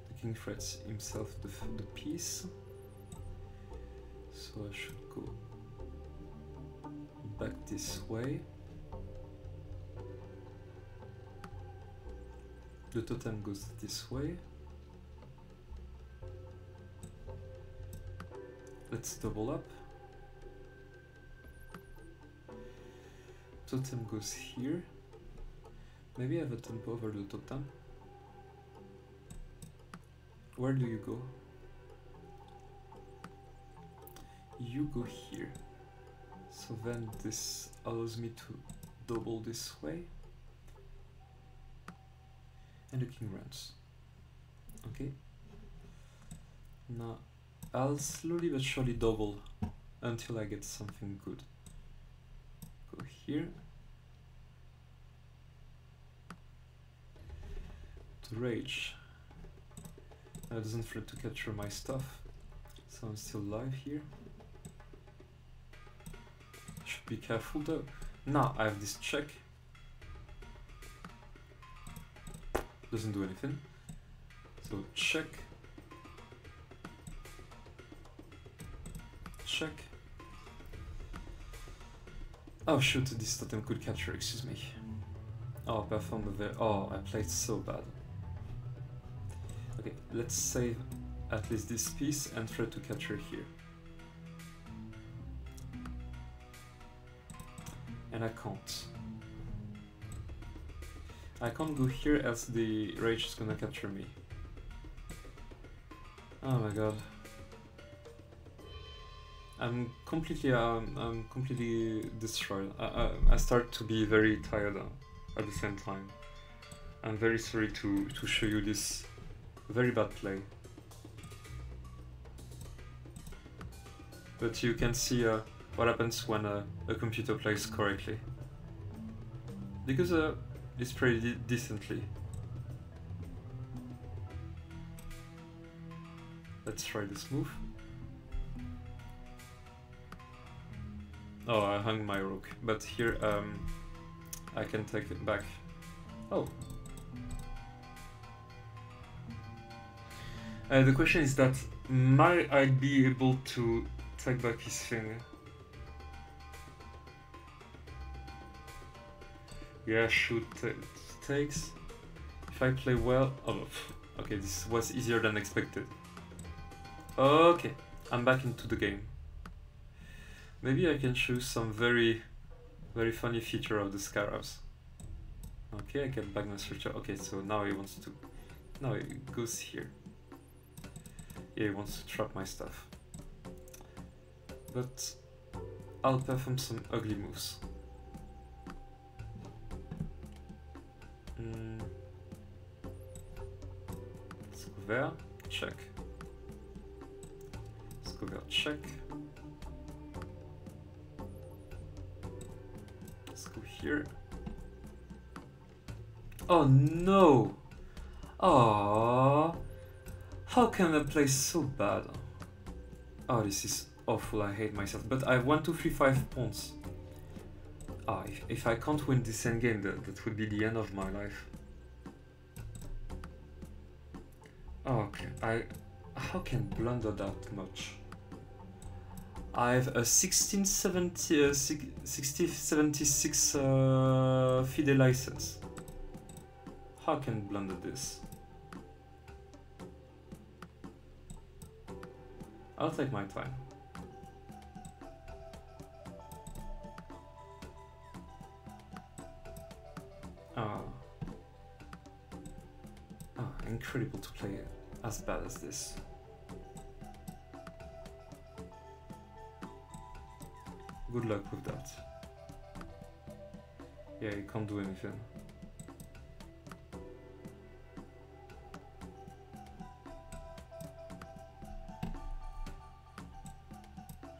The king threats himself the, the piece. So I should go back this way. The totem goes this way. Let's double up. Totem goes here. Maybe I have a tempo over the totem. Where do you go? You go here. So then this allows me to double this way. And the king runs. Okay. Now I'll slowly but surely double until I get something good. Go here. To Rage. That doesn't forget to capture my stuff, so I'm still alive here. Should be careful though. Now I have this check. Doesn't do anything. So check. Check. Oh shoot, this totem could capture, excuse me. Oh, performed there. Oh, I played so bad. Okay, let's save at least this piece and try to capture here. And I can't. I can't go here as the Rage is gonna capture me. Oh my god. I'm completely, um, I'm completely destroyed. I, I, I start to be very tired at the same time. I'm very sorry to, to show you this very bad play. But you can see uh, what happens when uh, a computer plays correctly. Because uh, it's played de decently. Let's try this move. Oh, I hung my rook, but here um, I can take it back. Oh. Uh, the question is that, might I be able to take back his thing? Yeah, shoot takes. If I play well... Oh, okay, this was easier than expected. Okay, I'm back into the game. Maybe I can choose some very, very funny feature of the Scarabs. Okay, I get back my structure. Okay, so now he wants to... Now he goes here. Yeah, he wants to trap my stuff. But I'll perform some ugly moves. Mm. Let's go there, check. Let's go there, check. Here. Oh no! Oh, how can I play so bad? Oh, this is awful. I hate myself. But I have one, two, three, five pawns. Ah, if, if I can't win this endgame, that, that would be the end of my life. Oh, okay. I how can blunder that much? I have a sixteen seventy, uh, sixty, seventy-six uh, FIDE license. How can blunder this? I'll take my time. Oh. Oh, incredible to play as bad as this. Good luck with that. Yeah, you can't do anything.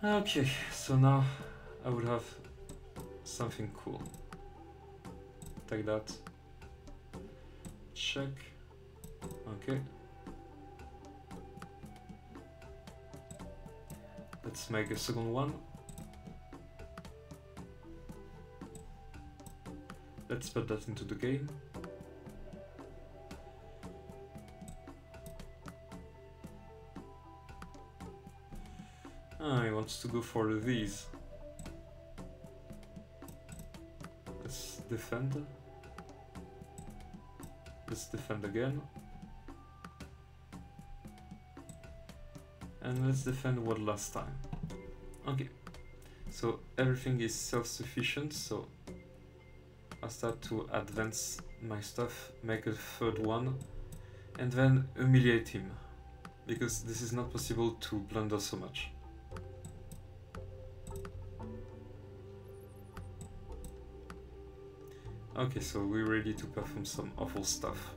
Okay, so now I would have something cool. Take that. Check. Okay. Let's make a second one. Let's put that into the game. Ah, he wants to go for these. Let's defend. Let's defend again. And let's defend one last time. Okay. So everything is self-sufficient, so I start to advance my stuff, make a third one, and then humiliate him, because this is not possible to blunder so much. Okay, so we're ready to perform some awful stuff.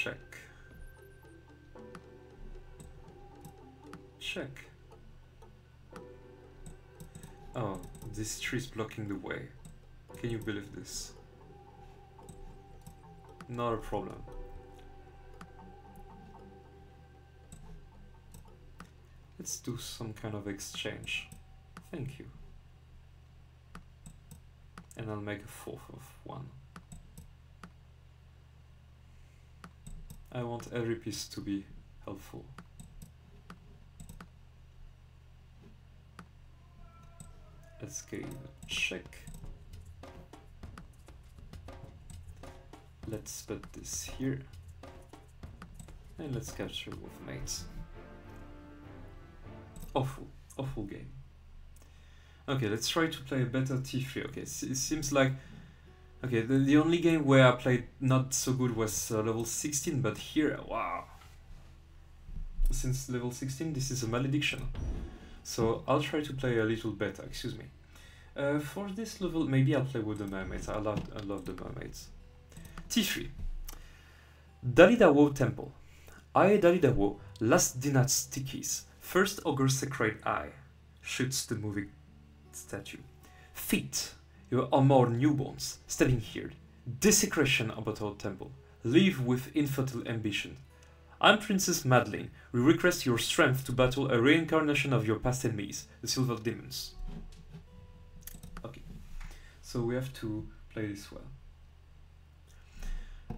Check. Check. Oh, this tree is blocking the way. Can you believe this? Not a problem. Let's do some kind of exchange. Thank you. And I'll make a fourth of one. I want every piece to be helpful. Let's give a check. Let's put this here. And let's capture with mates. Awful, awful game. Okay, let's try to play a better T three. Okay, it seems like... Okay, the, the only game where I played not so good was uh, level sixteen, but here, wow. Since level sixteen, this is a malediction. So I'll try to play a little better, excuse me. Uh, for this level, maybe I'll play with the mermaids. I love, I love the mermaids. T three. Dalidawo Temple. I, Dalidawo, last Dinat's Tikis. First Ogre Sacred Eye. Shoots the moving statue. Feet. You are more newborns, standing here. Desecration about our temple. Live with infertile ambition. I'm Princess Madeline. We request your strength to battle a reincarnation of your past enemies, the Silver Demons. Okay. So we have to play this well.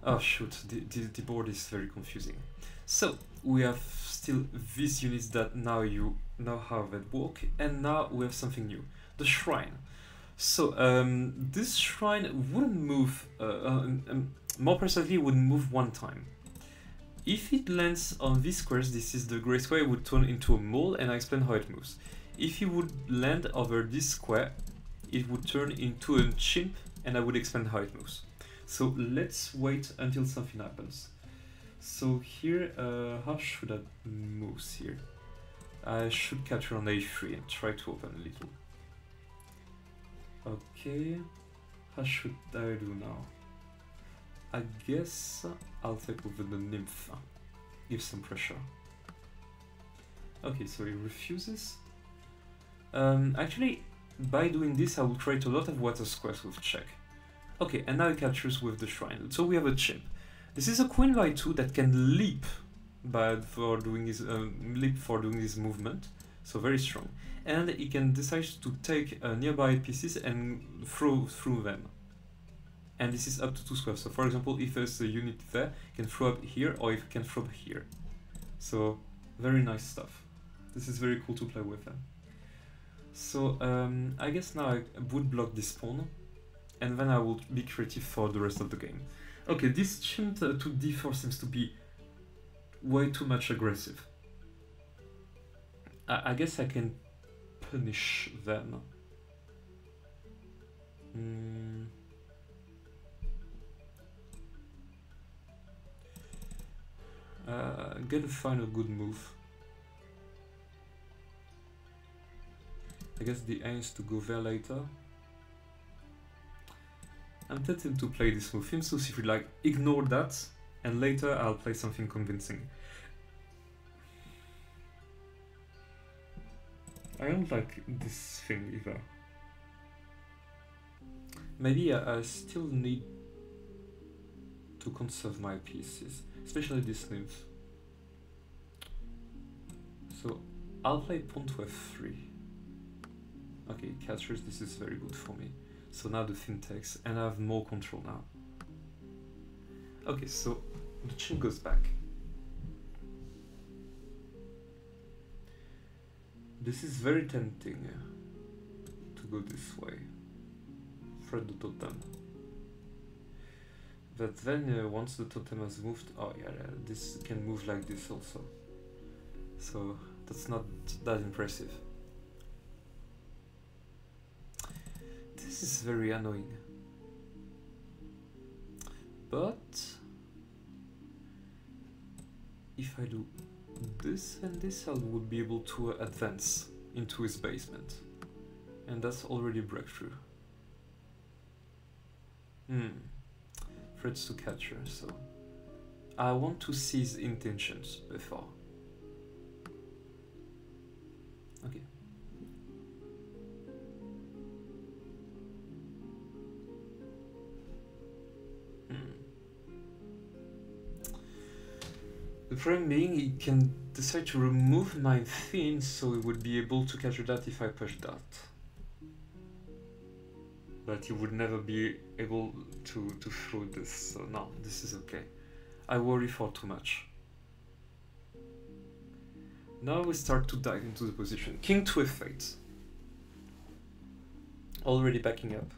Oh shoot, the, the, the board is very confusing. So, we have still these units that now you now have at work, and now we have something new. The Shrine. So um, this shrine wouldn't move, uh, um, um, more precisely would move one time. If it lands on these squares, this is the grey square, it would turn into a mole and I explain how it moves. If it would land over this square, it would turn into a chimp and I would explain how it moves. So let's wait until something happens. So here, uh, how should I move here? I should capture on A three and try to open a little. Okay, how should I do now? I guess I'll take over the nymph, give some pressure. Okay, so he refuses. Um, actually, by doing this I will create a lot of water squares with check. Okay, and now he captures with the shrine, so we have a chimp. This is a queen by two that can leap, by, for doing his, um, leap for doing his movement. So very strong, and he can decide to take uh, nearby pieces and throw through them, and this is up to two squares. So for example, if there's a unit there, he can throw up here, or if he can throw up here. So very nice stuff. This is very cool to play with them. So um, I guess now I would block this pawn, and then I will be creative for the rest of the game. Okay, this chimp two D four seems to be way too much aggressive. I guess I can punish them. Mm. Uh, gotta find a good move. I guess the aim is to go there later. I'm tempted to play this move him, so if you like, ignore that, and later I'll play something convincing. I don't like this thing either. Maybe I, I still need to conserve my pieces, especially this nymph. So I'll play pawn to f three. Okay, captures, this is very good for me. So now the thing takes, and I have more control now. Okay, so the chimp goes back. This is very tempting to go this way. Thread the totem. But then uh, once the totem has moved, oh yeah, yeah, this can move like this also. So that's not that impressive. This is very annoying. But if I do this and this, I would be able to advance into his basement, and that's already a breakthrough. Hmm, threats to capture, so I want to see his intentions before. Okay. The problem being, he can decide to remove my fin, so he would be able to capture that if I push that. But he would never be able to, to throw this, so no, this is okay. I worry for too much. Now we start to dive into the position. King to f eight. Already backing up.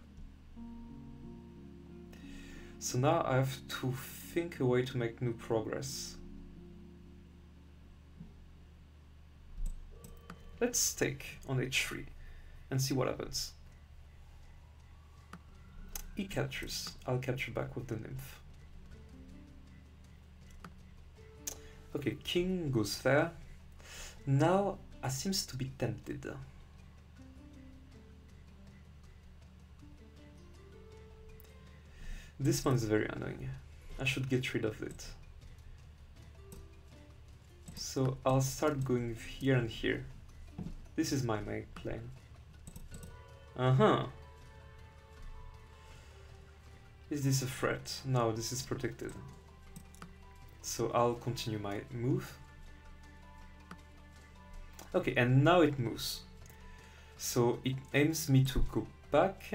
So now I have to think a way to make new progress. Let's take on h three and see what happens. He captures. I'll capture back with the nymph. Okay, king goes there. Now I seems to be tempted. This one is very annoying. I should get rid of it. So I'll start going here and here. This is my main plan. Uh-huh. Is this a threat? No, this is protected. So I'll continue my move. Okay, and now it moves. So it aims me to go back.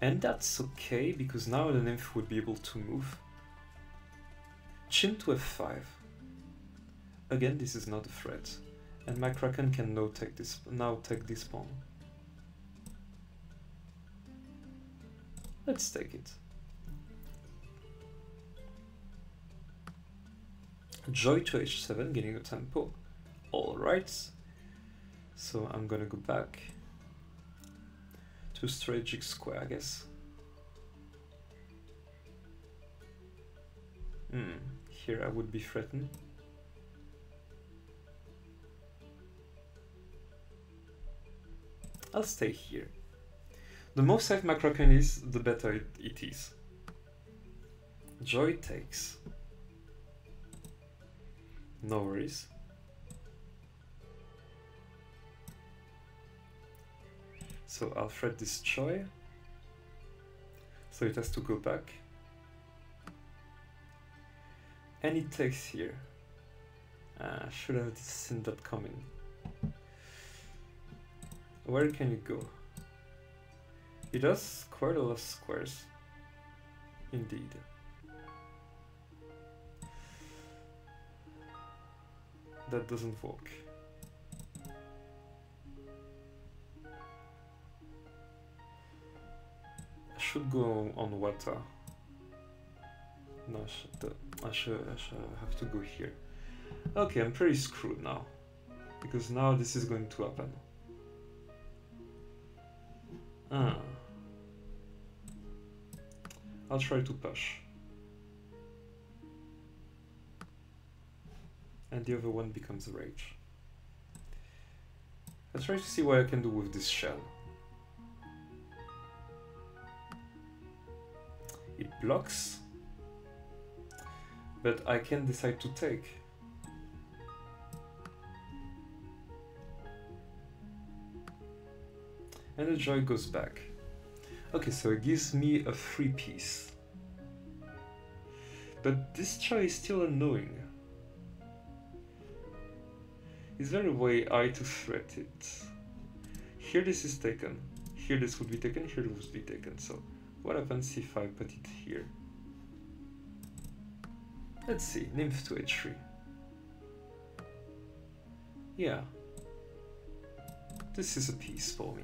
And that's okay, because now the nymph would be able to move. Chin to f five. Again, this is not a threat. And my Kraken can now take this, now take this pawn. Let's take it. Joy to h seven, getting a tempo. Alright. So I'm gonna go back to strategic square, I guess. Hmm, here I would be threatened. I'll stay here. The more safe my Kraken is, the better it, it is. Joy takes. No worries. So I'll threat this Joy. So it has to go back. And it takes here. I uh, should have seen that coming. Where can it go? It has quite a lot of squares. Indeed. That doesn't work. I should go on water. No, I should, I should, I should have to go here. Okay, I'm pretty screwed now. Because now this is going to happen. Ah. I'll try to push. And the other one becomes Rage. I'll try to see what I can do with this shell. It blocks. But I can decide to take. And the Joy goes back. Okay, so it gives me a free piece. But this Joy is still annoying. Is there a way I to threat it? Here this is taken. Here this would be taken, here it would be taken. So what happens if I put it here? Let's see, nymph to h three. Yeah. This is a piece for me.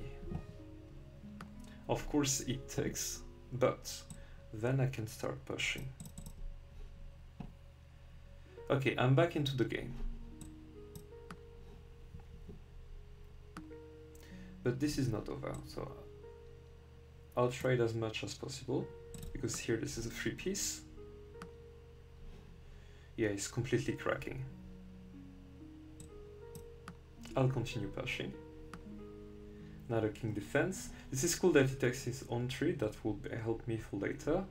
Of course it takes, but then I can start pushing. Okay, I'm back into the game. But this is not over, so I'll try it as much as possible, because here this is a free piece. Yeah, it's completely cracking. I'll continue pushing. Another king defense. This is cool that he takes his own tree, that will help me for later.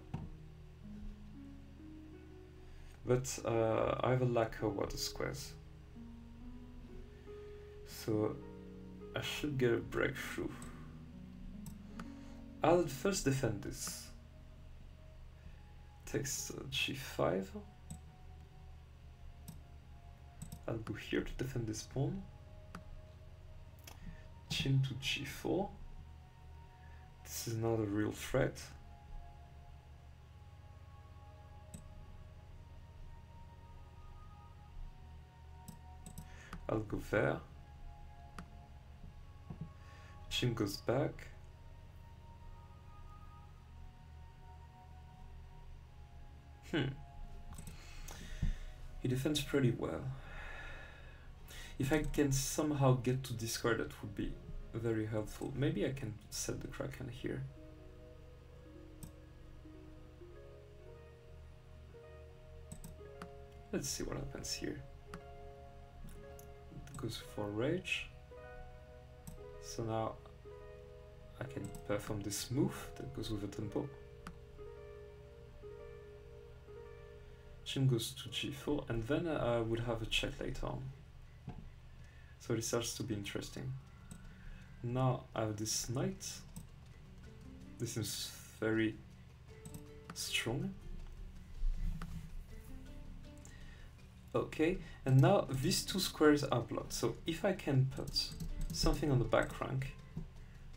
but uh, I will lack her water squares. So I should get a breakthrough. I'll first defend this. Takes uh, g five. I'll go here to defend this pawn. Chin to g four. This is not a real threat. I'll go there. Chin goes back. Hmm. He defends pretty well. If I can somehow get to this card, that would be very helpful. Maybe I can set the Kraken here. Let's see what happens here. It goes for Rage. So now I can perform this move that goes with a tempo. Jim goes to g four, and then I would have a check later on. So it starts to be interesting. Now I have this knight. This seems very strong. Okay, and now these two squares are blocked. So if I can put something on the back rank,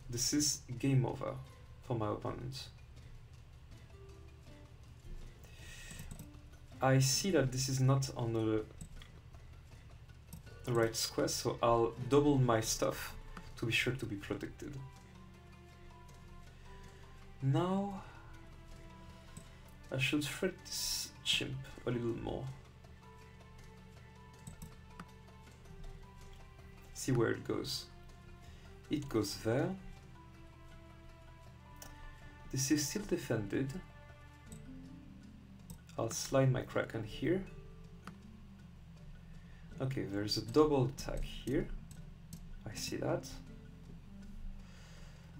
this is game over for my opponent. I see that this is not on the the right square, so I'll double my stuff to be sure to be protected. Now I should threat this chimp a little more. See where it goes. It goes there. This is still defended. I'll slide my Kraken here. Okay, there's a double attack here. I see that.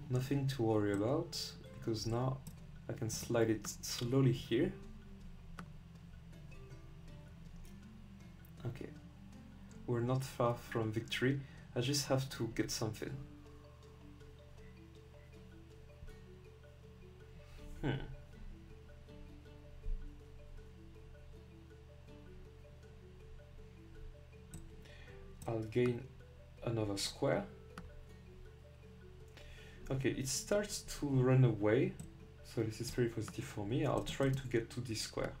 Nothing to worry about, because now I can slide it slowly here. Okay, we're not far from victory. I just have to get something. Hmm. I'll gain another square. Okay, it starts to run away, so this is very positive for me. I'll try to get to this square.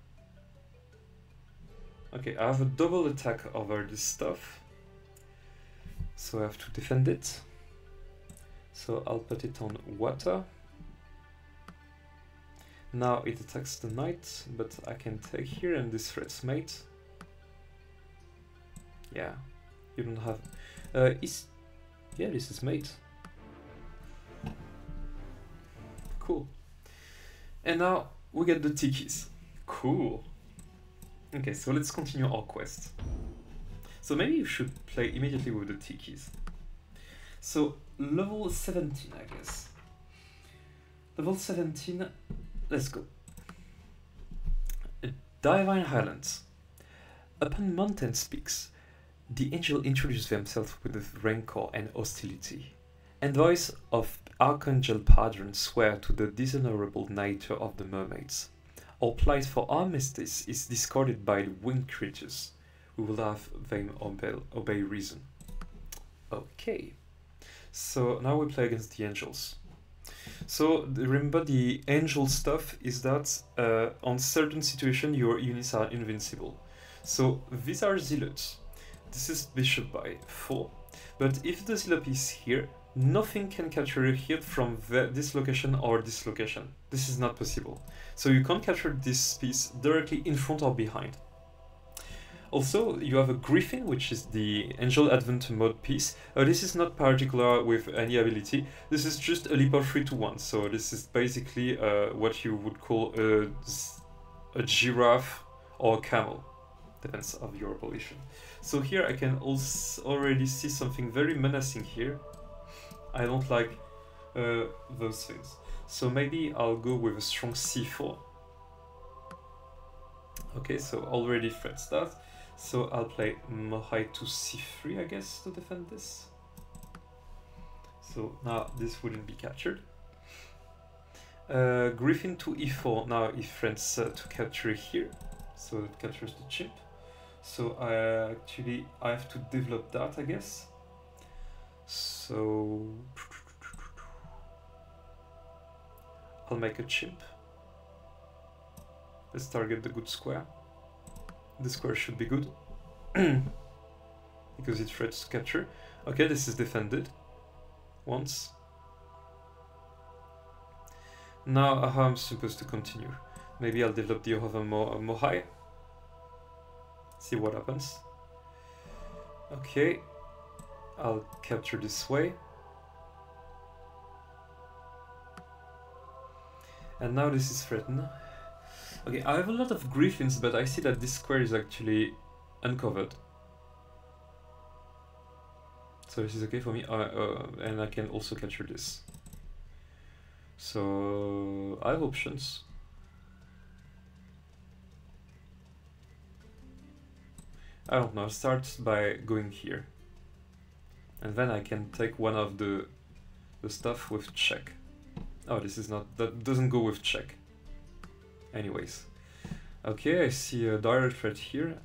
Okay, I have a double attack over this stuff, so I have to defend it. So I'll put it on water. Now it attacks the knight, but I can take here and this threat's mate. Yeah. You don't have... Uh, is... Yeah, this is mate. Cool. And now we get the Tikis. Cool. Okay, so let's continue our quest. So maybe you should play immediately with the Tikis. So, level seventeen, I guess. Level seventeen, let's go. Divine Highlands. Upon mountain peaks, the angel introduced themselves with rancor and hostility. Envoys of Archangel Padron swear to the dishonorable nature of the mermaids. Our plight for armistice is discarded by the winged creatures. We will have them obey, obey reason. Okay. So now we play against the angels. So remember, the angel stuff is that uh, on certain situations your units are invincible. So these are zealots. This is bishop by four, but if the zealot is here, nothing can capture it here from the, this location or this location. This is not possible. So you can't capture this piece directly in front or behind. Also, you have a Griffin, which is the Angel Adventure mode piece. Uh, this is not particular with any ability. This is just a leap of three to one. So this is basically uh, what you would call a, a giraffe or a camel. Depends on your position. So here I can also already see something very menacing here. I don't like uh, those things. So maybe I'll go with a strong c four. Okay, so already threat start. So I'll play Mohai to c three, I guess, to defend this. So now this wouldn't be captured. Uh, Griffin to e four, now if friends uh, to capture here, so it captures the chip. So I actually I have to develop that, I guess. So I'll make a chip. Let's target the good square. The square should be good because it threats to capture. Okay, this is defended once. Now how I'm supposed to continue? Maybe I'll develop the other Mo Mohai. See what happens. Okay, I'll capture this way. And now this is threatened. Okay, I have a lot of griffins, but I see that this square is actually uncovered. So this is okay for me, uh, uh, and I can also capture this. So I have options. I don't know, I'll start by going here. And then I can take one of the the stuff with check. Oh, this is not, that doesn't go with check. Anyways. Okay, I see a direct threat here.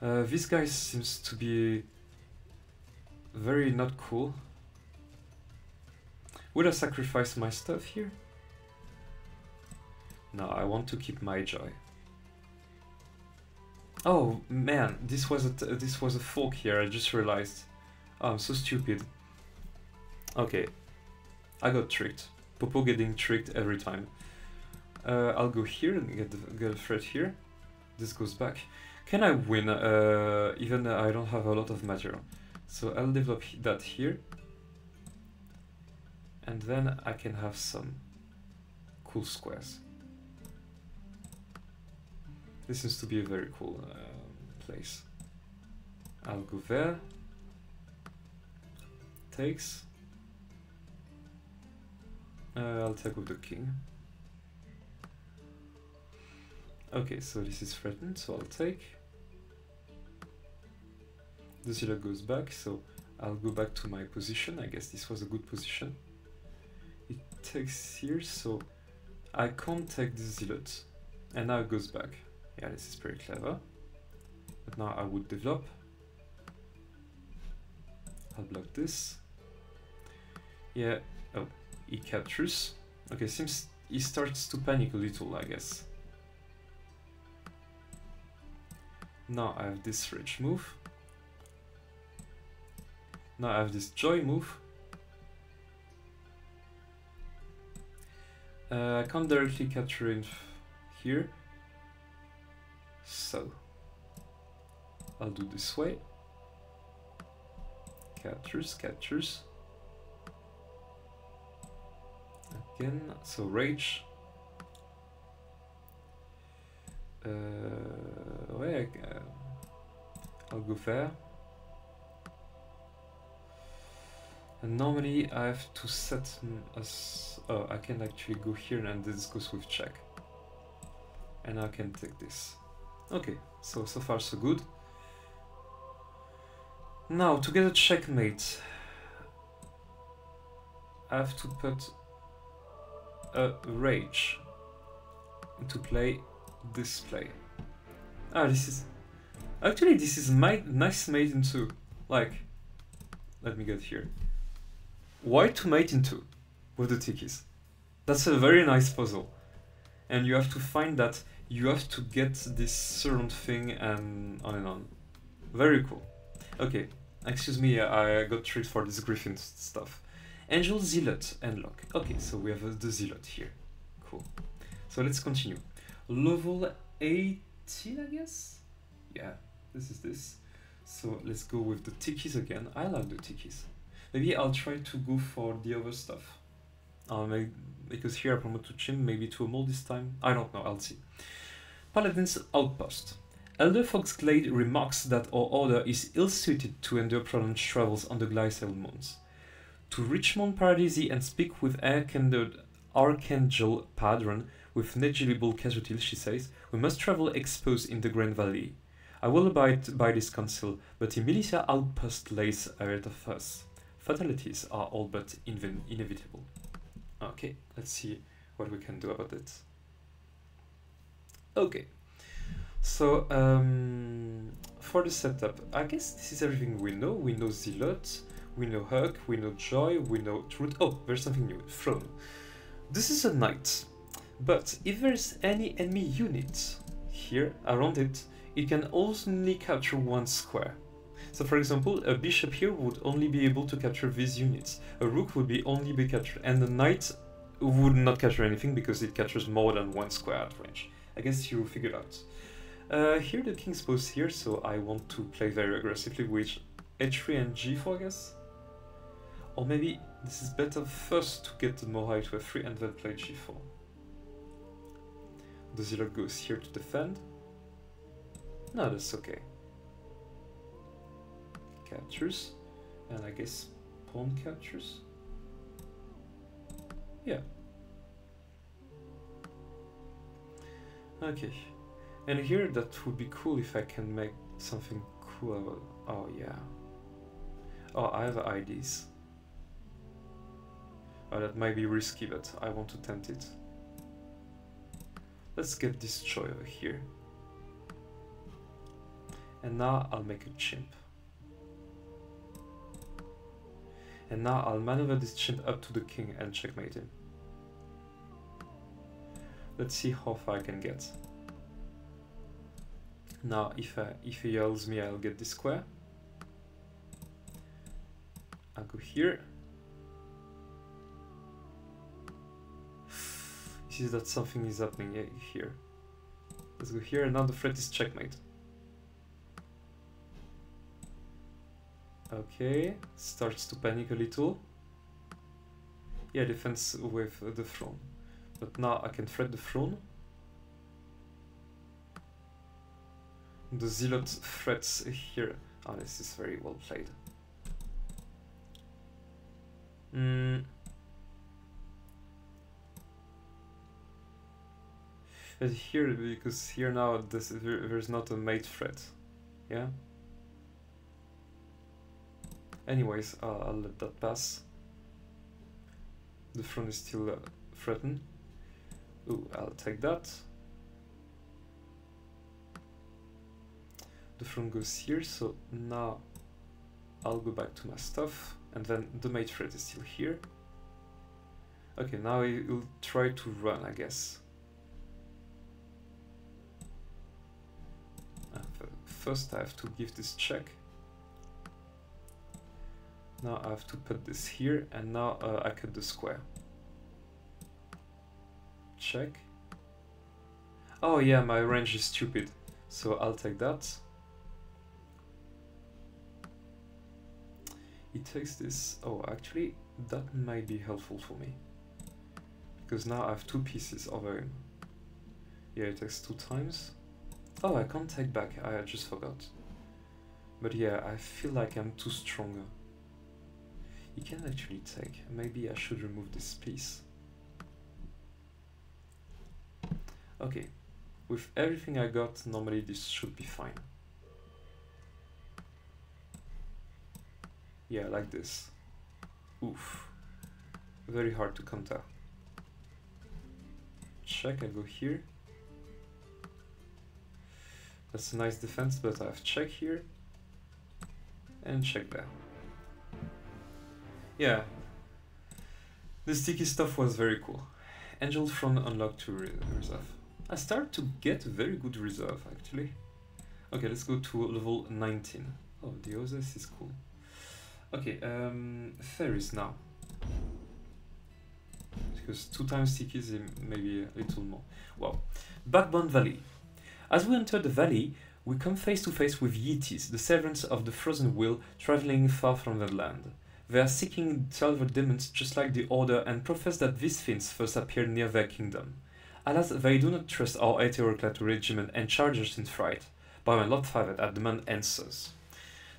Uh, this guy seems to be very not cool. Would I sacrifice my stuff here? No, I want to keep my joy. Oh man, this was a t this was a fork here. I just realized. Oh, I'm so stupid. Okay, I got tricked. Popo getting tricked every time. Uh, I'll go here and get the, get a threat here. This goes back. Can I win? Uh, even though I don't have a lot of material, so I'll develop that here. And then I can have some cool squares. This seems to be a very cool um, place. I'll go there. Takes. Uh, I'll take with the king. Okay, so this is threatened, so I'll take. The Zealot goes back, so I'll go back to my position. I guess this was a good position. It takes here, so I can't take the Zealot. And now it goes back. Yeah, this is pretty clever. But now I would develop. I'll block this. Yeah, oh, he captures. Okay, seems he starts to panic a little, I guess. Now I have this rage move. Now I have this joy move. Uh, I can't directly capture him here, so I'll do this way. Captures, captures. Again, so rage. Uh, wait, uh, I'll go there. And normally I have to set as oh, I can actually go here and this goes with check. And I can take this. Okay, so so far so good. Now to get a checkmate, I have to put a rage to play this play. Ah, this is actually this is my nice mate into like. Let me get here. Why to mate into with the Tikis? That's a very nice puzzle. And you have to find that you have to get this certain thing and on and on. Very cool. Okay, excuse me, I got tricked for this Griffin stuff. Angel Zealot and lock. Okay, so we have the Zealot here. Cool. So let's continue. Level eighteen, I guess? Yeah, this is this. So let's go with the Tikis again. I like the Tikis. Maybe I'll try to go for the other stuff. I'll make, because here I promote to Chim, maybe to a mold this time. I don't know, I'll see. Paladin's Outpost. Elder Foxglade remarks that our order is ill-suited to endure prolonged travels on the Glycel Moons. To reach Mount Paradisi and speak with Archangel Padron, with negligible casualties, she says, we must travel exposed in the Grand Valley. I will abide by this counsel, but a militia outpost lays ahead of us. Fatalities are all but in inevitable. Okay, let's see what we can do about it. Okay, so um, for the setup, I guess this is everything we know. We know Zealot, we know Huck, we know Joy, we know Truth. Oh, there's something new, Throne. This is a knight, but if there's any enemy unit here around it, it can only capture one square. So for example, a bishop here would only be able to capture these units, a rook would be only be captured, and a knight would not capture anything because it captures more than one square at range. I guess you figured out. Uh, here the king's pose here, so I want to play very aggressively with h three and g four, I guess. Or maybe this is better first to get the Mohai to f three and then play g four. The Zealot goes here to defend. No, that's okay. Captures, and I guess pawn captures. Yeah. Okay, and here that would be cool if I can make something cool about. Oh yeah. Oh, I have I Ds. Oh, that might be risky, but I want to tempt it. Let's get this Joy over here. And now I'll make a chimp. And now I'll maneuver this chimp up to the king and checkmate him. Let's see how far I can get. Now if, I, if he yells me, I'll get this square. I'll go here. See that something is happening here. Let's go here, and now the threat is checkmate. Okay, starts to panic a little. Yeah, defense with uh, the throne. But now I can threat the throne. The Zealot threats here. Oh, this is very well played. Mm. But here, because here now this, there, there's not a mate threat. Yeah? Anyways, uh, I'll let that pass. The throne is still uh, threatened. Ooh, I'll take that. The throne goes here, so now I'll go back to my stuff, and then the mate threat is still here. Okay, now he'll try to run, I guess. Uh, first I have to give this check. Now I have to put this here, and now uh, I cut the square. Check. Oh yeah, my range is stupid, so I'll take that. He takes this. Oh, actually, that might be helpful for me. Because now I have two pieces over him. Yeah, it takes two times. Oh, I can't take back, I just forgot. But yeah, I feel like I'm too stronger. He can actually take. Maybe I should remove this piece. Okay, with everything I got, normally this should be fine. Yeah, like this. Oof. Very hard to counter. Check, I go here. That's a nice defense, but I have check here. And check there. Yeah, the sticky stuff was very cool. Angel Throne unlocked to re reserve. I start to get very good reserve, actually. Okay, let's go to level nineteen. Oh, the Oasis is cool. Okay, um, fairies now. Because two times Tikis, maybe a little more. Wow. Backbone Valley. As we enter the valley, we come face to face with Yetis, the servants of the frozen will, traveling far from their land. They are seeking Silver Demons just like the Order and profess that these fiends first appeared near their kingdom. Alas, they do not trust our heteroclad regiment and charge us in fright. By my Lord Favet, I demand answers.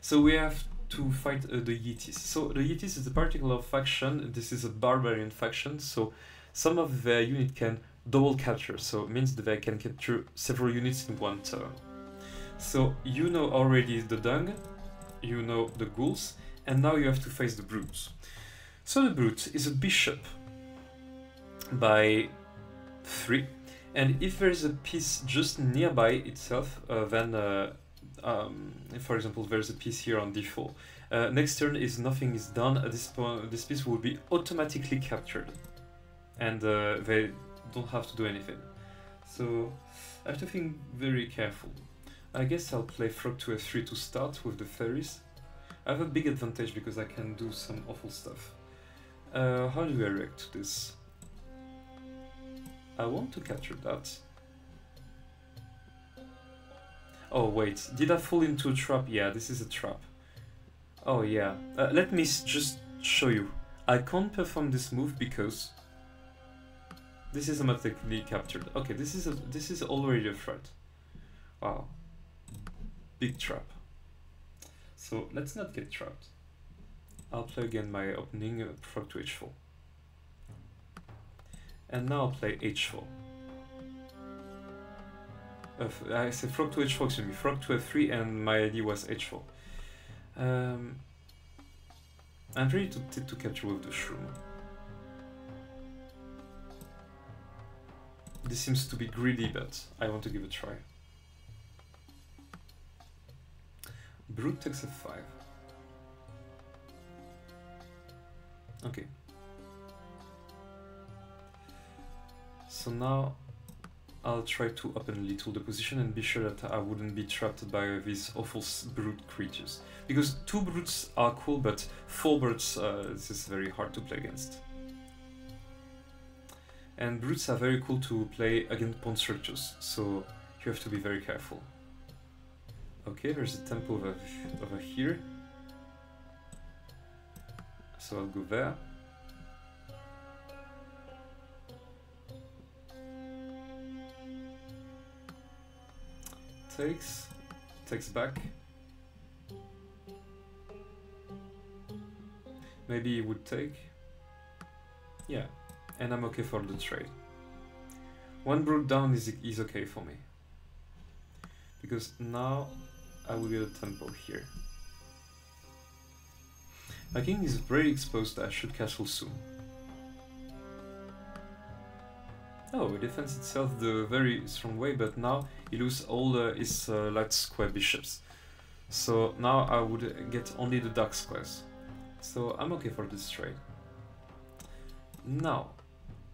So we have to fight uh, the Yetis. So the Yetis is a particular faction, this is a barbarian faction, so some of their unit can double capture, so it means that they can capture several units in one turn. So you know already the Dung, you know the Ghouls, and now you have to face the Brutes. So the Brute is a bishop by three, and if there is a piece just nearby itself, uh, then uh, um, for example there is a piece here on d four. Uh, next turn, if nothing is done at this point, this piece will be automatically captured, and uh, they don't have to do anything. So I have to think very careful. I guess I'll play Frog to f three to start with the fairies. I have a big advantage because I can do some awful stuff. Uh, how do I react to this? I want to capture that. Oh wait, did I fall into a trap? Yeah, this is a trap. Oh yeah, uh, let me just show you. I can't perform this move because this is automatically captured. Okay, this is a, this is already a threat. Wow, big trap. So let's not get trapped. I'll play again my opening uh, frog to h four. And now I'll play h four. Uh, I said frog to h four, excuse me, frog to f three, and my idea was h four. Um, I'm ready to, to capture with the shroom. This seems to be greedy, but I want to give it a try. Brute takes f five. Okay. So now I'll try to up and little the position and be sure that I wouldn't be trapped by these awful brute creatures. Because two brutes are cool, but four brutes, uh, this is very hard to play against. And brutes are very cool to play against pawn structures, so you have to be very careful. Okay, there's a temple over, over here. So I'll go there. Takes, takes back. Maybe it would take. Yeah, and I'm okay for the trade. One brute down is, is okay for me. Because now I will get a tempo here. My king is very exposed, I should castle soon. Oh, it defends itself the very strong way, but now he loses all uh, his uh, light square bishops. So now I would get only the dark squares. So I'm okay for this trade. Now,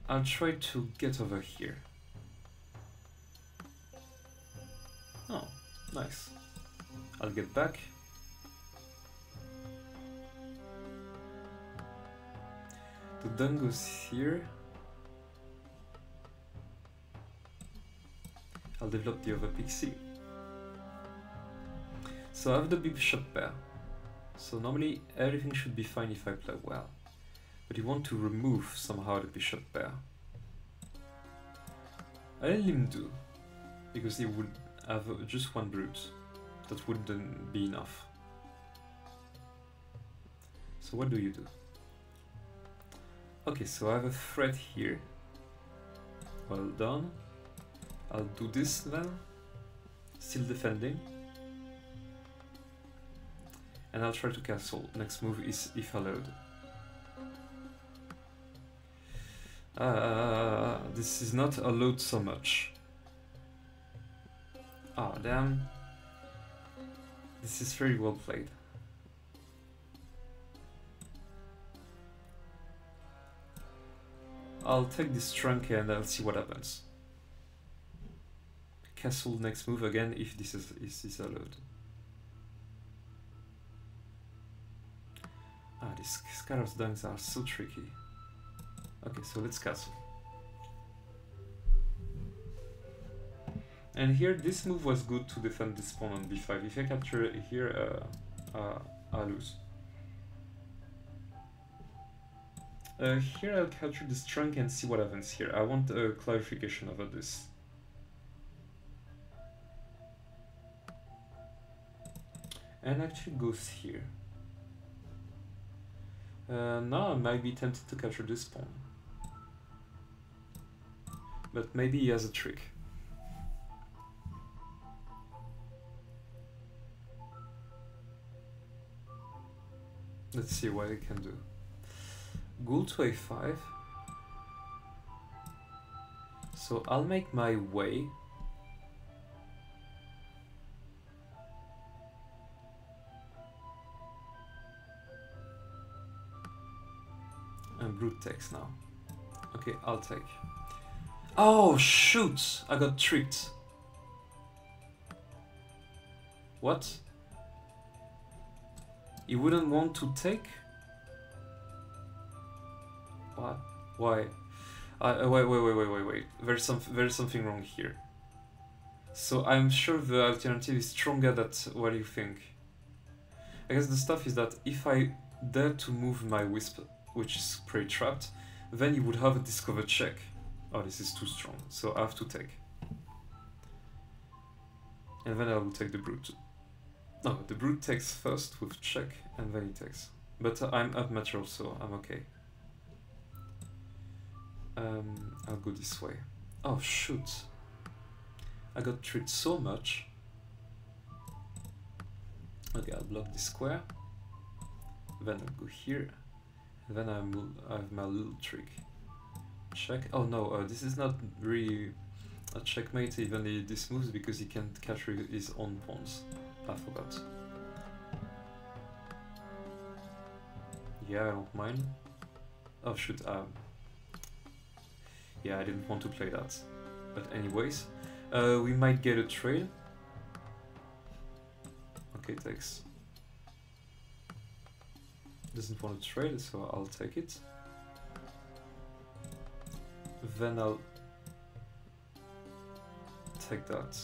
I'll try to get over here. Oh, nice. I'll get back. The Dung goes here. I'll develop the other pixie. So I have the bishop pair. So normally everything should be fine if I play well. But you want to remove somehow the bishop pair. I'll let him do. Because he would have just one brute. That wouldn't be enough. So what do you do? Okay, so I have a threat here. Well done. I'll do this then, still defending, and I'll try to castle. Next move is if allowed. Uh, this is not allowed so much. Ah, oh, damn. This is very well played. I'll take this trunk and I'll see what happens. Castle next move again if this is, is, is allowed. Ah, these Scarabs dungs are so tricky. Okay, so let's castle. And here, this move was good to defend this pawn on b five. If I capture it here, uh, uh, I lose. Uh, here I'll capture this trunk and see what happens here. I want a clarification over this. And actually goes here. Uh, now I might be tempted to capture this pawn. But maybe he has a trick. Let's see what I can do. Ghoul to a five. So I'll make my way. And Brute takes now. Okay, I'll take. Oh shoot! I got tricked. What? He wouldn't want to take? What? Why? Uh, wait, wait, wait, wait, wait, wait. There's some, there's something wrong here. So I'm sure the alternative is stronger than what you think. I guess the stuff is that if I dare to move my Wisp, which is pretty trapped, then he would have a discover check. Oh, this is too strong, so I have to take. And then I will take the Brute. No, the Brute takes first with check, and then he takes. But I'm up material, so I'm okay. Um, I'll go this way. Oh shoot! I got tricked so much. Okay, I'll block this square. Then I'll go here. Then I will have my little trick. Check. Oh no, uh, this is not really a checkmate even if this moves because he can't capture his own pawns. I forgot. Yeah, I don't mind. Oh shoot! Um. Yeah, I didn't want to play that, but anyways, uh, we might get a trail. Okay, takes. Doesn't want a trail, so I'll take it. Then I'll take that.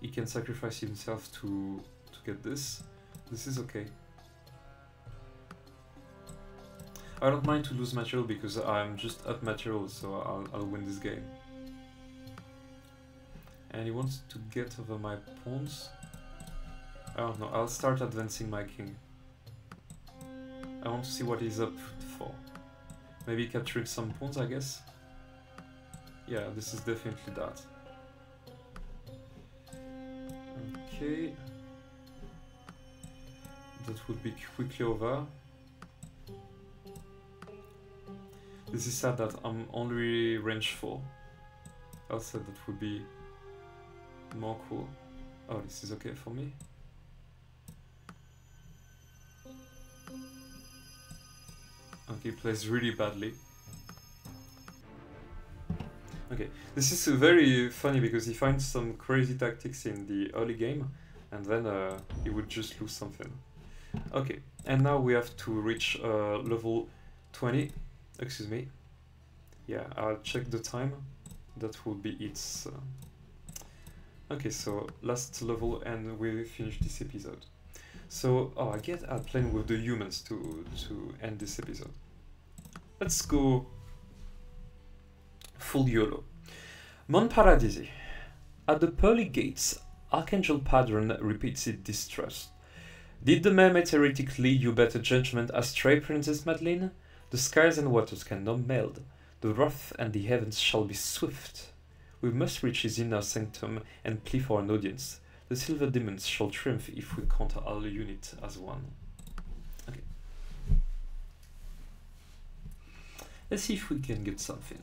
He can sacrifice himself to to get this. This is okay. I don't mind to lose material because I'm just up material, so I'll, I'll win this game. And he wants to get over my pawns. I don't know, I'll start advancing my king. I want to see what he's up for. Maybe capturing some pawns, I guess? Yeah, this is definitely that. Okay. That would be quickly over. This is sad that I'm only range four. Else that would be more cool. Oh, this is okay for me. Okay, plays really badly. Okay, this is very funny because he finds some crazy tactics in the early game and then uh, he would just lose something. Okay, and now we have to reach uh, level twenty. Excuse me. Yeah, I'll check the time. That will be it. So. Okay, so last level and we finish this episode. So, oh, I guess I'll play with the humans to, to end this episode. Let's go full YOLO. Monparadisi. At the pearly gates, Archangel Padron repeats its distrust. Did the mermaid heretic lead you better judgment astray, Princess Madeline? The skies and waters cannot meld. The wrath and the heavens shall be swift. We must reach his inner sanctum and plea for an audience. The Silver Demons shall triumph if we counter our unit as one. Okay. Let's see if we can get something.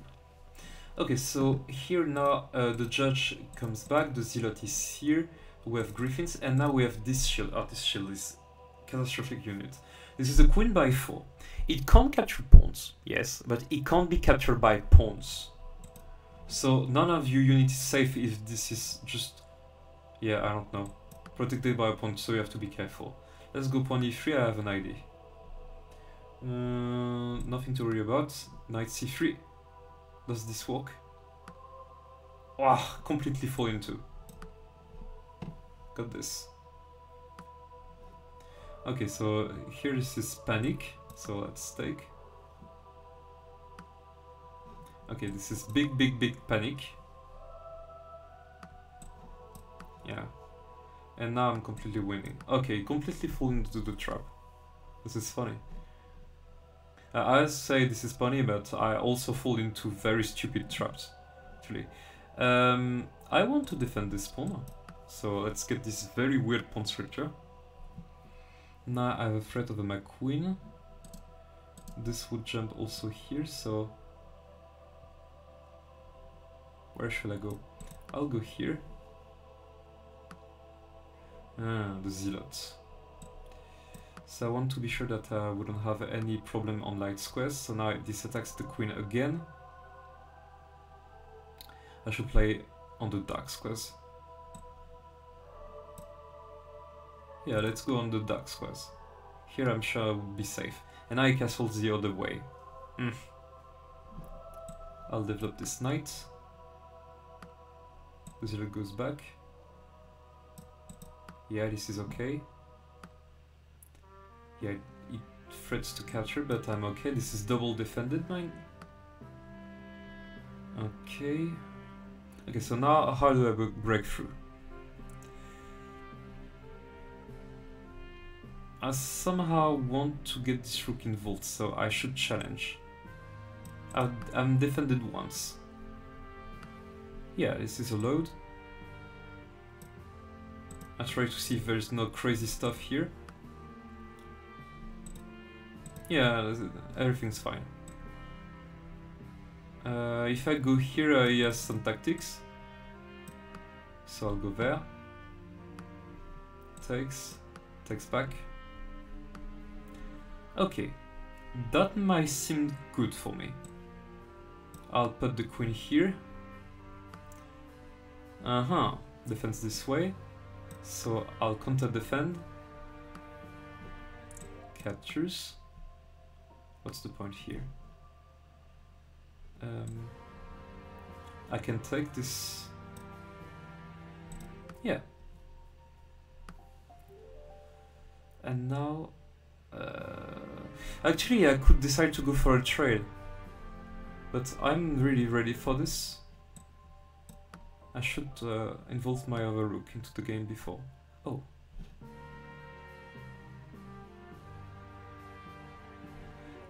Okay, so here now uh, the judge comes back, the Zealot is here, we have Griffins, and now we have this shield. Oh, this shield is catastrophic unit. This is a queen by four. It can't capture pawns, yes, but it can't be captured by pawns. So none of your unit is safe if this is just, yeah, I don't know, protected by a pawn, so you have to be careful. Let's go pawn e three, I have an idea. Uh, nothing to worry about. Knight c three. Does this work? Ah, completely fall into. Got this. Okay, so here this is panic, so let's take. Okay, this is big, big, big panic. Yeah. And now I'm completely winning. Okay, completely falling into the trap. This is funny. Uh, I say this is funny, but I also fall into very stupid traps, actually. Um, I want to defend this pawn, so let's get this very weird pawn structure. Now I have a threat of my queen. This would jump also here, so... Where shall I go? I'll go here. Ah, the Zealot. So I want to be sure that I uh, wouldn't have any problem on light squares, so now this attacks the queen again. I should play on the dark squares. Yeah, let's go on the dark squares. Here I'm sure I would be safe. And I castle the other way. Mm. I'll develop this knight. The Zealot goes back. Yeah, this is okay. Yeah, it threats to capture, but I'm okay. This is double defended, mine. Okay. Okay, so now how do I break through? I somehow want to get this rook involved, so I should challenge. I, I'm defended once. Yeah, this is allowed. I try to see if there's no crazy stuff here. Yeah, everything's fine. Uh, if I go here, uh, he has some tactics. So I'll go there. Takes, takes back. Okay, that might seem good for me. I'll put the queen here. Uh-huh, defense this way. So I'll counter defend. Captures. What's the point here? Um, I can take this... Yeah. And now... Uh, actually, I could decide to go for a trade. But I'm really ready for this. I should uh, involve my other rook into the game before. Oh.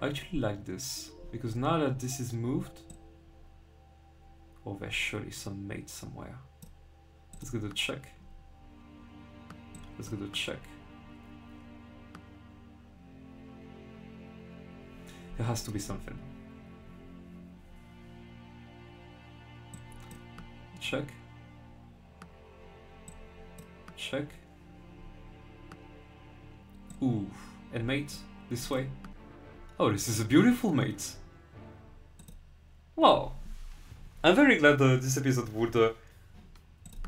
I actually like this, because now that this is moved... Oh, there's surely some mate somewhere. Let's get a check. Let's get a check. There has to be something. Check. Check. Ooh, and mate, this way. Oh, this is a beautiful mate. Wow. I'm very glad that this episode would uh,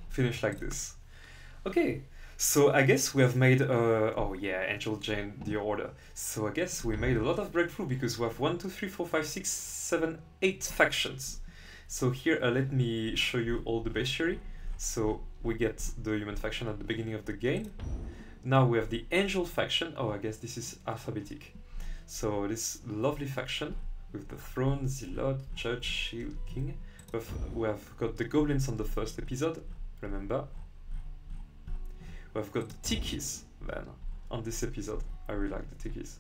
finish like this. Okay, so I guess we have made... Uh, oh yeah, Angel Jane, the order. So I guess we made a lot of breakthrough because we have one, two, three, four, five, six, seven, eight factions. So here, uh, let me show you all the bestiary. So we get the human faction at the beginning of the game. Now we have the Angel faction. Oh, I guess this is alphabetic. So this lovely faction with the throne, Zealot, Judge, Shield, King. We have got the Goblins on the first episode, remember? We have got the Tikis then on this episode. I really like the Tikis.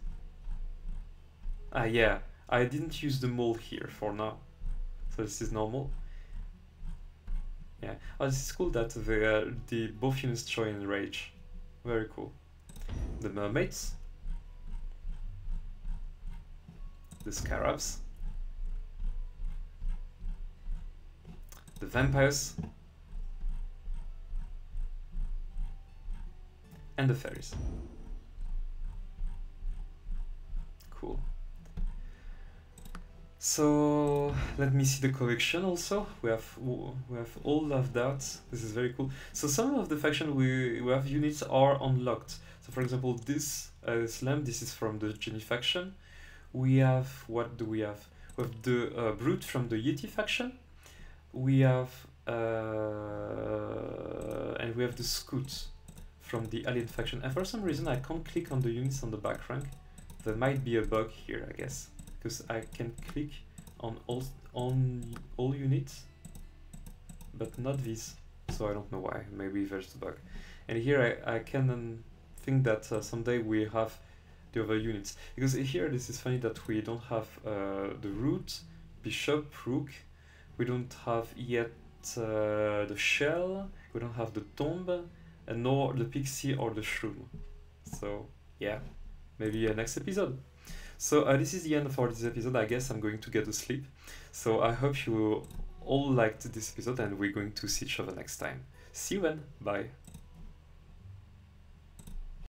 Ah yeah, I didn't use the mole here for now. So this is normal. Yeah, oh, this is cool that the, uh, the both units join Rage. Very cool. The Mermaids. The Scarabs, the Vampires, and the Fairies. Cool. So let me see the collection also. We have we have all of that. This is very cool. So some of the faction we we have units are unlocked. So for example, this uh, slam. This is from the Genie faction. We have, what do we have? We have the uh, Brute from the Yeti faction. We have, uh, and we have the Scoot from the Alint faction. And for some reason I can't click on the units on the back rank. There might be a bug here, I guess. Because I can click on all, on all units, but not these. So I don't know why, maybe there's a bug. And here I, I can um, think that uh, someday we have the other units. Because here, this is funny that we don't have uh, the root, bishop, rook, we don't have yet uh, the shell, we don't have the tomb, and nor the pixie or the shroom. So, yeah, maybe uh, next episode. So uh, this is the end for this episode. I guess I'm going to get to sleep. So I hope you all liked this episode and we're going to see each other next time. See you then. Bye.